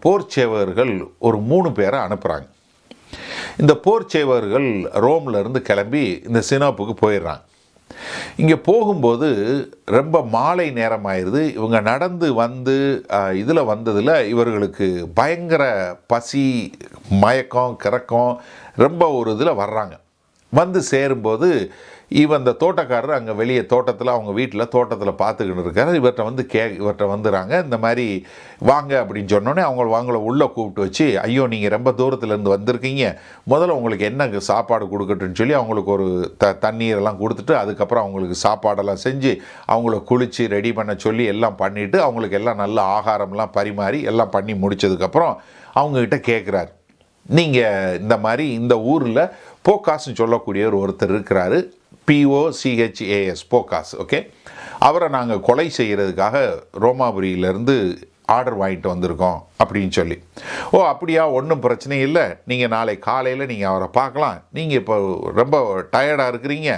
போர் சேவகர்கள் ஒரு மூணு பேரை அனுப்புகிறாங்க. இந்த போர் சேவகர்கள் ரோம்லேருந்து கிளம்பி இந்த சினோப்புக்கு போயிடுறாங்க. இங்கே போகும்போது ரொம்ப மாலை நேரம் ஆயிடுது. இவங்க நடந்து வந்து இதில் வந்ததில் இவர்களுக்கு பயங்கர பசி, மயக்கம், கிறக்கம் ரொம்ப ஒரு இதில் வர்றாங்க. வந்து சேரும்போது இவன் இந்த தோட்டக்காரர் அங்கே வெளியே தோட்டத்தில் அவங்க வீட்டில் தோட்டத்தில் பார்த்துக்கிட்டு இருக்காரு. இவர்கிட்ட வந்து கே இவர்கிட்ட வந்துடுறாங்க. இந்த மாதிரி வாங்க அப்படின்னு சொன்னோன்னே அவங்க வாங்கலை உள்ளே கூப்பிட்டு வச்சு, ஐயோ நீங்கள் ரொம்ப தூரத்துலேருந்து வந்திருக்கீங்க, முதல்ல உங்களுக்கு என்ன சாப்பாடு கொடுக்கட்டுன்னு சொல்லி அவங்களுக்கு ஒரு த தண்ணீரெல்லாம் கொடுத்துட்டு அதுக்கப்புறம் அவங்களுக்கு சாப்பாடெல்லாம் செஞ்சு அவங்கள குளித்து ரெடி பண்ண சொல்லி எல்லாம் பண்ணிவிட்டு அவங்களுக்கு எல்லாம் நல்ல ஆகாரம்லாம் பரிமாறி எல்லாம் பண்ணி முடித்ததுக்கப்புறம் அவங்கக்கிட்ட கேட்குறாரு, நீங்கள் இந்த மாதிரி இந்த ஊரில் போக்காஸ்ன்னு சொல்லக்கூடியவர் ஒருத்தர் இருக்கிறாரு, பிஓசிஹெச்ஏஎஸ் போக்காஸ், ஓகே, அவரை நாங்கள் கொலை செய்கிறதுக்காக ரோமாபுரியிலேருந்து ஆர்டர் வாங்கிட்டு வந்திருக்கோம் அப்படின்னு சொல்லி. ஓ அப்படியா, ஒன்றும் பிரச்சனை இல்லை, நீங்கள் நாளை காலையில் நீங்கள் அவரை பார்க்கலாம், நீங்கள் இப்போ ரொம்ப டயர்டாக இருக்கிறீங்க,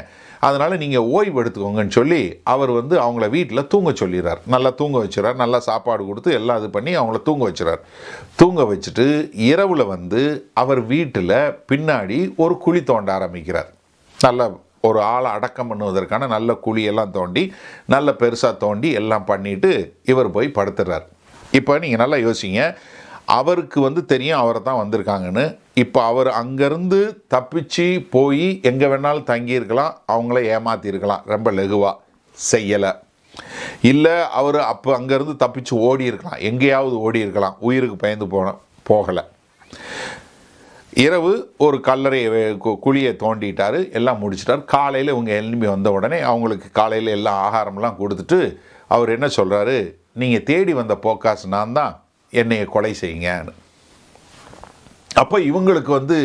அதனால் நீங்கள் ஓய்வு எடுத்துக்கோங்கன்னு சொல்லி அவர் வந்து அவங்கள வீட்டில் தூங்க சொல்லிடுறார். நல்லா தூங்க வச்சுறார், நல்லா சாப்பாடு கொடுத்து எல்லாம் இது பண்ணி அவங்கள தூங்க வச்சுறார். தூங்க வச்சுட்டு இரவில் வந்து அவர் வீட்டில் பின்னாடி ஒரு குழி தோண்ட ஆரம்பிக்கிறார். நல்ல ஒரு ஆளை அடக்கம் பண்ணுவதற்கான நல்ல குழியெல்லாம் தோண்டி நல்ல பெருசாக தோண்டி எல்லாம் பண்ணிவிட்டு இவர் போய் படுத்துடுறார். இப்போ நீங்கள் நல்லா யோசிங்க, அவருக்கு வந்து தெரியும் அவரை தான் வந்திருக்காங்கன்னு. இப்போ அவர் அங்கேருந்து தப்பிச்சு போய் எங்கே வேணாலும் தங்கியிருக்கலாம், அவங்கள ஏமாற்றிருக்கலாம், ரொம்ப லகுவாக செய்யலை. இல்லை அவர் அப்போ அங்கேருந்து தப்பிச்சு ஓடி இருக்கலாம், எங்கேயாவது ஓடி இருக்கலாம், உயிருக்கு பயந்து போன போகலை. இரவு ஒரு கல்லறையை குழியை தோண்டிட்டார், எல்லாம் முடிச்சிட்டார். காலையில் இவங்க எலும்பி வந்த உடனே அவங்களுக்கு காலையில் எல்லாம் ஆகாரம்லாம் கொடுத்துட்டு அவர் என்ன சொல்கிறாரு, நீங்கள் தேடி வந்த போக்காசு நான் தான், என்னையை கொலை செய்யுங்கன்னு. அப்போ இவங்களுக்கு வந்து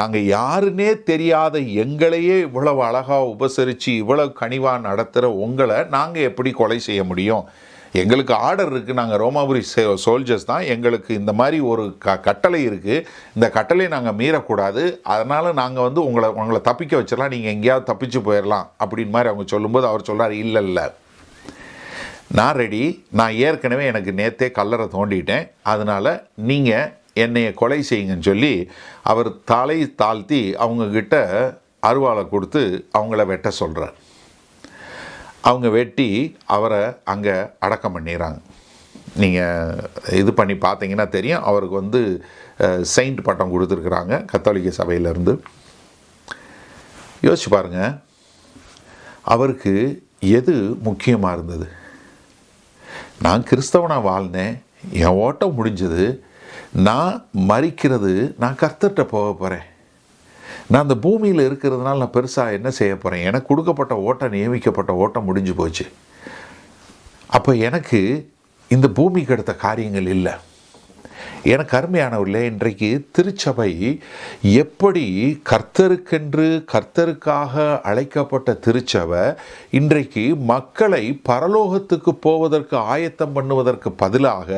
நாங்கள் யாருன்னே தெரியாத எங்களையே இவ்வளவு அழகாக உபசரித்து இவ்வளவு கனிவாக நடத்துகிற உங்களை நாங்கள் எப்படி கொலை செய்ய முடியும்? எங்களுக்கு ஆர்டர் இருக்குது, நாங்கள் ரோமாபுரி சோல்ஜர்ஸ் தான், எங்களுக்கு இந்த மாதிரி ஒரு க கட்டளை இருக்குது, இந்த கட்டளையை நாங்கள் மீறக்கூடாது, அதனால் நாங்கள் வந்து உங்களை உங்களை தப்பிக்க வச்சிடலாம், நீங்கள் எங்கேயாவது தப்பிச்சு போயிடலாம் அப்படின்னு மாதிரி அவங்க சொல்லும்போது அவர் சொல்கிறார், இல்லை இல்லை நான் ரெடி, நான் ஏற்கனவே எனக்கு நேற்றே கல்லறை தோண்டிட்டேன், அதனால் நீங்கள் என்னையை கொலை செய்யுங்கன்னு சொல்லி அவர் தலை தாழ்த்தி அவங்கக்கிட்ட அருவாளை கொடுத்து அவங்கள வெட்ட சொல்கிறார். அவங்க வெட்டி அவரை அங்கே அடக்கம் பண்ணிடுறாங்க. நீங்கள் இது பண்ணி பார்த்தீங்கன்னா தெரியும், அவருக்கு வந்து செயிண்ட் பட்டம் கொடுத்துருக்குறாங்க கத்தோலிக்க சபையிலேருந்து. யோசிச்சு பாருங்கள், அவருக்கு எது முக்கியமாக இருந்தது? நான் கிறிஸ்தவனாக வாழ்ந்தேன், என் ஓட்டம் முடிஞ்சது, நான் மறிக்கிறது, நான் கர்த்தர்கிட்ட போக போகிறேன், நான் அந்த பூமியில் இருக்கிறதுனால நான் பெருசாக என்ன செய்ய போகிறேன், எனக்கு கொடுக்கப்பட்ட ஓட்டம் நியமிக்கப்பட்ட ஓட்டம் முடிஞ்சு போச்சு, அப்போ எனக்கு இந்த பூமிக்கு அடுத்த காரியங்கள் இல்லை. எனக்கு அருமையானவர்களே, இன்றைக்கு திருச்சபை எப்படி கர்த்தருக்கென்று கர்த்தருக்காக அழைக்கப்பட்ட திருச்சபை இன்றைக்கு மக்களை பரலோகத்துக்கு போவதற்கு ஆயத்தம் பண்ணுவதற்கு பதிலாக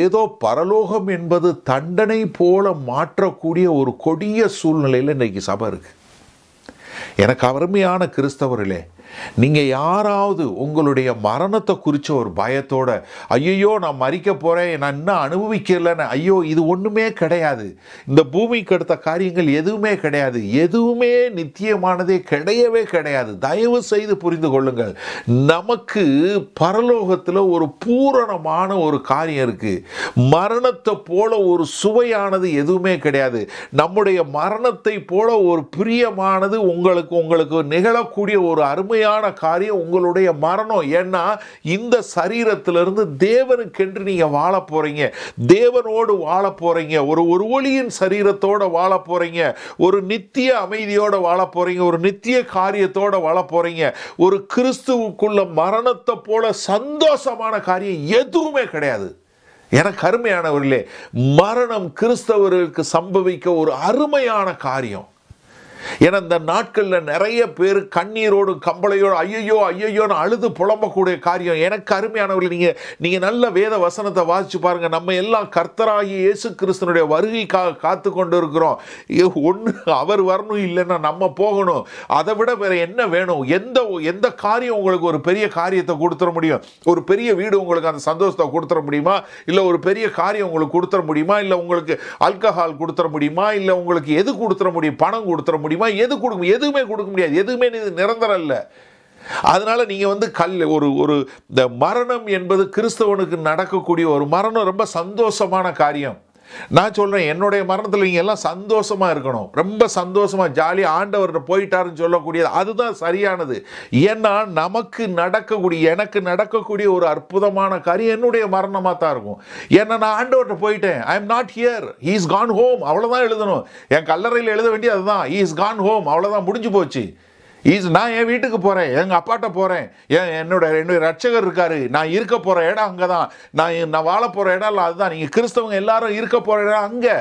ஏதோ பரலோகம் என்பது தண்டனை போல மாற்றக்கூடிய ஒரு கொடிய சூழ்நிலையில் இன்றைக்கு சபை இருக்குது. எனக்கு அருமையான கிறிஸ்தவர்களே, நீங்கள் யாராவது உங்களுடைய மரணத்தை குறித்த ஒரு பயத்தோட, ஐயோ நான் மறிக்க போகிறேன், நான் இன்னும் அனுபவிக்கலைன்னு, ஐயோ இது ஒன்றுமே கிடையாது, இந்த பூமிக்கு அடுத்த காரியங்கள் எதுவுமே கிடையாது, எதுவுமே நித்தியமானதே கிடையவே கிடையாது, தயவு செய்து புரிந்து கொள்ளுங்கள், நமக்கு பரலோகத்தில் ஒரு பூரணமான ஒரு காரியம் இருக்குது, மரணத்தை போல ஒரு சுவையானது எதுவுமே கிடையாது, நம்முடைய மரணத்தை போல ஒரு பிரியமானது உங்களுக்கு உங்களுக்கு நிகழக்கூடிய ஒரு அருமை காரியம் உங்களுடைய மரணம். ஏன்னா இந்த சரீரத்திலிருந்து தேவனுக்கென்று நீங்க வாழ போறீங்க, தேவனோடு வாழ போறீங்க, ஒரு ஒரு ஒளியின் சரீரத்தோட வாழ போறீங்க, ஒரு நித்திய அமைதியோட வாழ போறீங்க, ஒரு நித்திய காரியத்தோட வாழ போறீங்க, ஒரு கிறிஸ்துவுக்குள்ள மரணத்தை போல சந்தோஷமான காரியம் எதுவுமே கிடையாது. எனக்கு அருமையானவர்களே, மரணம் கிறிஸ்தவர்களுக்கு சம்பவிக்க ஒரு அருமையான காரியம். ஏன்னா இந்த நாட்கள்ல நிறைய பேர் கண்ணீரோடு கம்பளையோடு ஐயோ ஐயோன்னு அழுது புலம்பக்கூடிய காரியம். எனக்கு அருமையானவர்கள், நீங்க நீங்க நல்ல வேத வசனத்தை வாசிச்சு பாருங்க. நம்ம எல்லாம் கர்த்தராகிய இயேசு கிறிஸ்துனுடைய வருகைக்காக காத்து கொண்டு இருக்கிறோம். ஒன்று அவர் வரணும், இல்லைன்னா நம்ம போகணும். அதை விட வேற என்ன வேணும்? எந்த எந்த காரியம் உங்களுக்கு ஒரு பெரிய காரியத்தை கொடுத்துட முடியும்? ஒரு பெரிய வீடு உங்களுக்கு அந்த சந்தோஷத்தை கொடுத்துட முடியுமா? இல்லை ஒரு பெரிய காரியம் உங்களுக்கு கொடுத்துட முடியுமா? இல்லை உங்களுக்கு ஆல்கஹால் கொடுத்துட முடியுமா? இல்லை உங்களுக்கு எது கொடுத்துட முடியும்? பணம் கொடுத்துட முடியுமா? எது கொடுக்கும்? எதுவுமே கொடுக்க முடியாது. எதுவுமே இது நிரந்தரம் இல்லை. அதனால நீங்க வந்து கல் ஒரு ஒரு இந்த மரணம் என்பது கிறிஸ்தவனுக்கு நடக்கக்கூடிய ஒரு மரணம் ரொம்ப சந்தோஷமான காரியம். நான் சொல்கிறேன், என்னுடைய மரணத்தில் நீங்கள் எல்லாம் சந்தோஷமாக இருக்கணும். ரொம்ப சந்தோஷமாக ஜாலியாக ஆண்டவர்கிட்ட போயிட்டாருன்னு சொல்லக்கூடியது அதுதான் சரியானது. ஏன்னா நமக்கு நடக்கக்கூடிய எனக்கு நடக்கக்கூடிய ஒரு அற்புதமான காரியம் என்னுடைய மரணமாக தான் இருக்கும். ஏன்னா நான் ஆண்டவர்கிட்ட போயிட்டேன். I am not here, he is gone home. அவ்வளோதான் எழுதணும். என் கல்லறையில் எழுத வேண்டியது அதுதான். He is gone home. அவ்வளோதான், முடிஞ்சு போச்சு. ஈஸ் நான் என் வீட்டுக்கு போகிறேன், எங்கள் அப்பாட்ட போகிறேன். ஏன் என்னோட என்னுடைய ரட்சகர் இருக்கார். நான் இருக்க போகிற இடம் அங்கே தான். நான் நான் வாழ போகிற இடம் இல்லை, அதுதான். நீங்கள் கிறிஸ்தவங்க எல்லாரும் இருக்க போகிற இடம் அங்கே.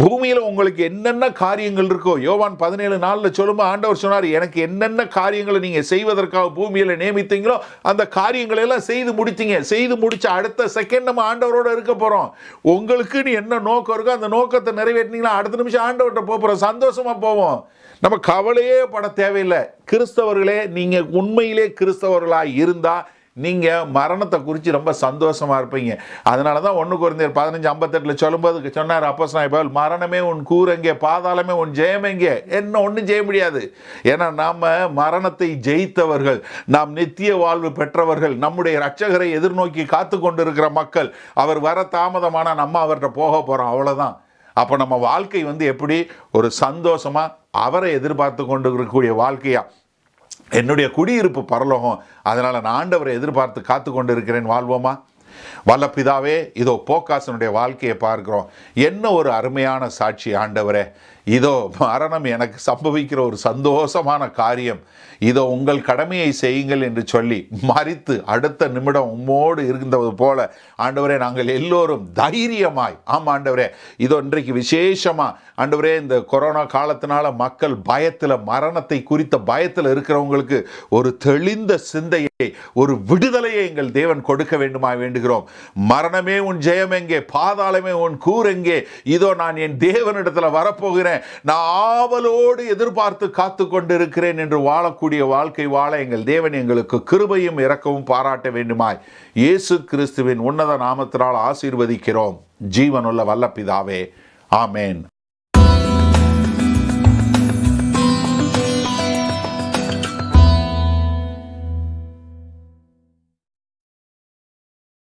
பூமியில் உங்களுக்கு என்னென்ன காரியங்கள் இருக்கோ, யோவான் பதினேழு நாளில் சொல்லும்போது ஆண்டவர் சொன்னார், எனக்கு என்னென்ன காரியங்களை நீங்கள் செய்வதற்காக பூமியில் நியமித்தீங்களோ அந்த காரியங்களெல்லாம் செய்து முடித்தீங்க. செய்து முடித்த அடுத்த செகண்ட் நம்ம ஆண்டவரோடு இருக்க போகிறோம். உங்களுக்குன்னு என்ன நோக்கம் இருக்கோ அந்த நோக்கத்தை நிறைவேற்றினீங்களா அடுத்த நிமிஷம் ஆண்டவர்கிட்ட போகிறோம். சந்தோஷமாக போவோம். நம்ம கவலையே பட தேவையில்லை. கிறிஸ்தவர்களே, நீங்கள் உண்மையிலே கிறிஸ்தவர்களாக இருந்தால் நீங்கள் மரணத்தை குறித்து ரொம்ப சந்தோஷமாக இருப்பீங்க. அதனால தான் ஒன்று கொரிந்தியர் பதினஞ்சு ஐம்பத்தெட்டில் சொல்லும்போது சொன்னார் அப்போஸ்தலனாகிய பவுல், மரணமே உன் கூரங்கே, பாதாளமே உன் ஜெயமெங்கே. என்ன ஒன்றும் ஜெய முடியாது. ஏன்னா நாம் மரணத்தை ஜெயித்தவர்கள், நாம் நித்திய வாழ்வு பெற்றவர்கள், நம்முடைய இரட்சகரை எதிர்நோக்கி காத்து கொண்டு இருக்கிற மக்கள். அவர் வர தாமதமான நம்ம அவர்கிட்ட போக போகிறோம், அவ்வளோதான். அப்போ நம்ம வாழ்க்கை வந்து எப்படி ஒரு சந்தோஷமாக அவரை எதிர்பார்த்து கொண்டு இருக்கக்கூடிய வாழ்க்கையாக என்னுடைய குடியிருப்பு பரலோகம். அதனால் நான் ஆண்டவரை எதிர்பார்த்து காத்து கொண்டு இருக்கிறேன். வாழ்வோமா? வல்ல பிதாவே, இதோ போக்காசனுடைய வாழ்க்கையை பார்க்கிறோம். என்ன ஒரு அருமையான சாட்சி ஆண்டவரே. இதோ மரணம் எனக்கு சம்பவிக்கிற ஒரு சந்தோஷமான காரியம். இதோ உங்கள் கடமையை செய்யுங்கள் என்று சொல்லி மறித்து அடுத்த நிமிடம் உம்மோடு இருந்தது போல ஆண்டவரே நாங்கள் எல்லோரும் தைரியமாய், ஆமாம் ஆண்டவரே, இதோ இன்றைக்கு விசேஷமாக ஆண்டவரே இந்த கொரோனா காலத்தினால மக்கள் பயத்தில், மரணத்தை குறித்த பயத்தில் இருக்கிறவங்களுக்கு ஒரு தெளிந்த சிந்தையை, ஒரு விடுதலையை எங்கள் தேவன் கொடுக்க வேண்டுமா வேண்டுகிறோம். மரணமே உன் ஜெயம் எங்கே, பாதாளமே உன் கூர் எங்கே, இதோ நான் என் தேவனிடத்தில் வரப்போகிறேன், நான் ஆவலோடு எதிர்பார்த்து காத்து கொண்டிருக்கிறேன் என்று வாழக்கூடிய வாழ்க்கை வாழ எங்கள் தேவன் எங்களுக்கு கிருபையும் இரக்கமும் பாராட்ட வேண்டுமாய். இயேசு கிறிஸ்துவின் உன்னத நாமத்தினால் ஆசீர்வதிக்கிறோம் ஜீவனுள்ள வல்ல பிதாவே. ஆமேன்.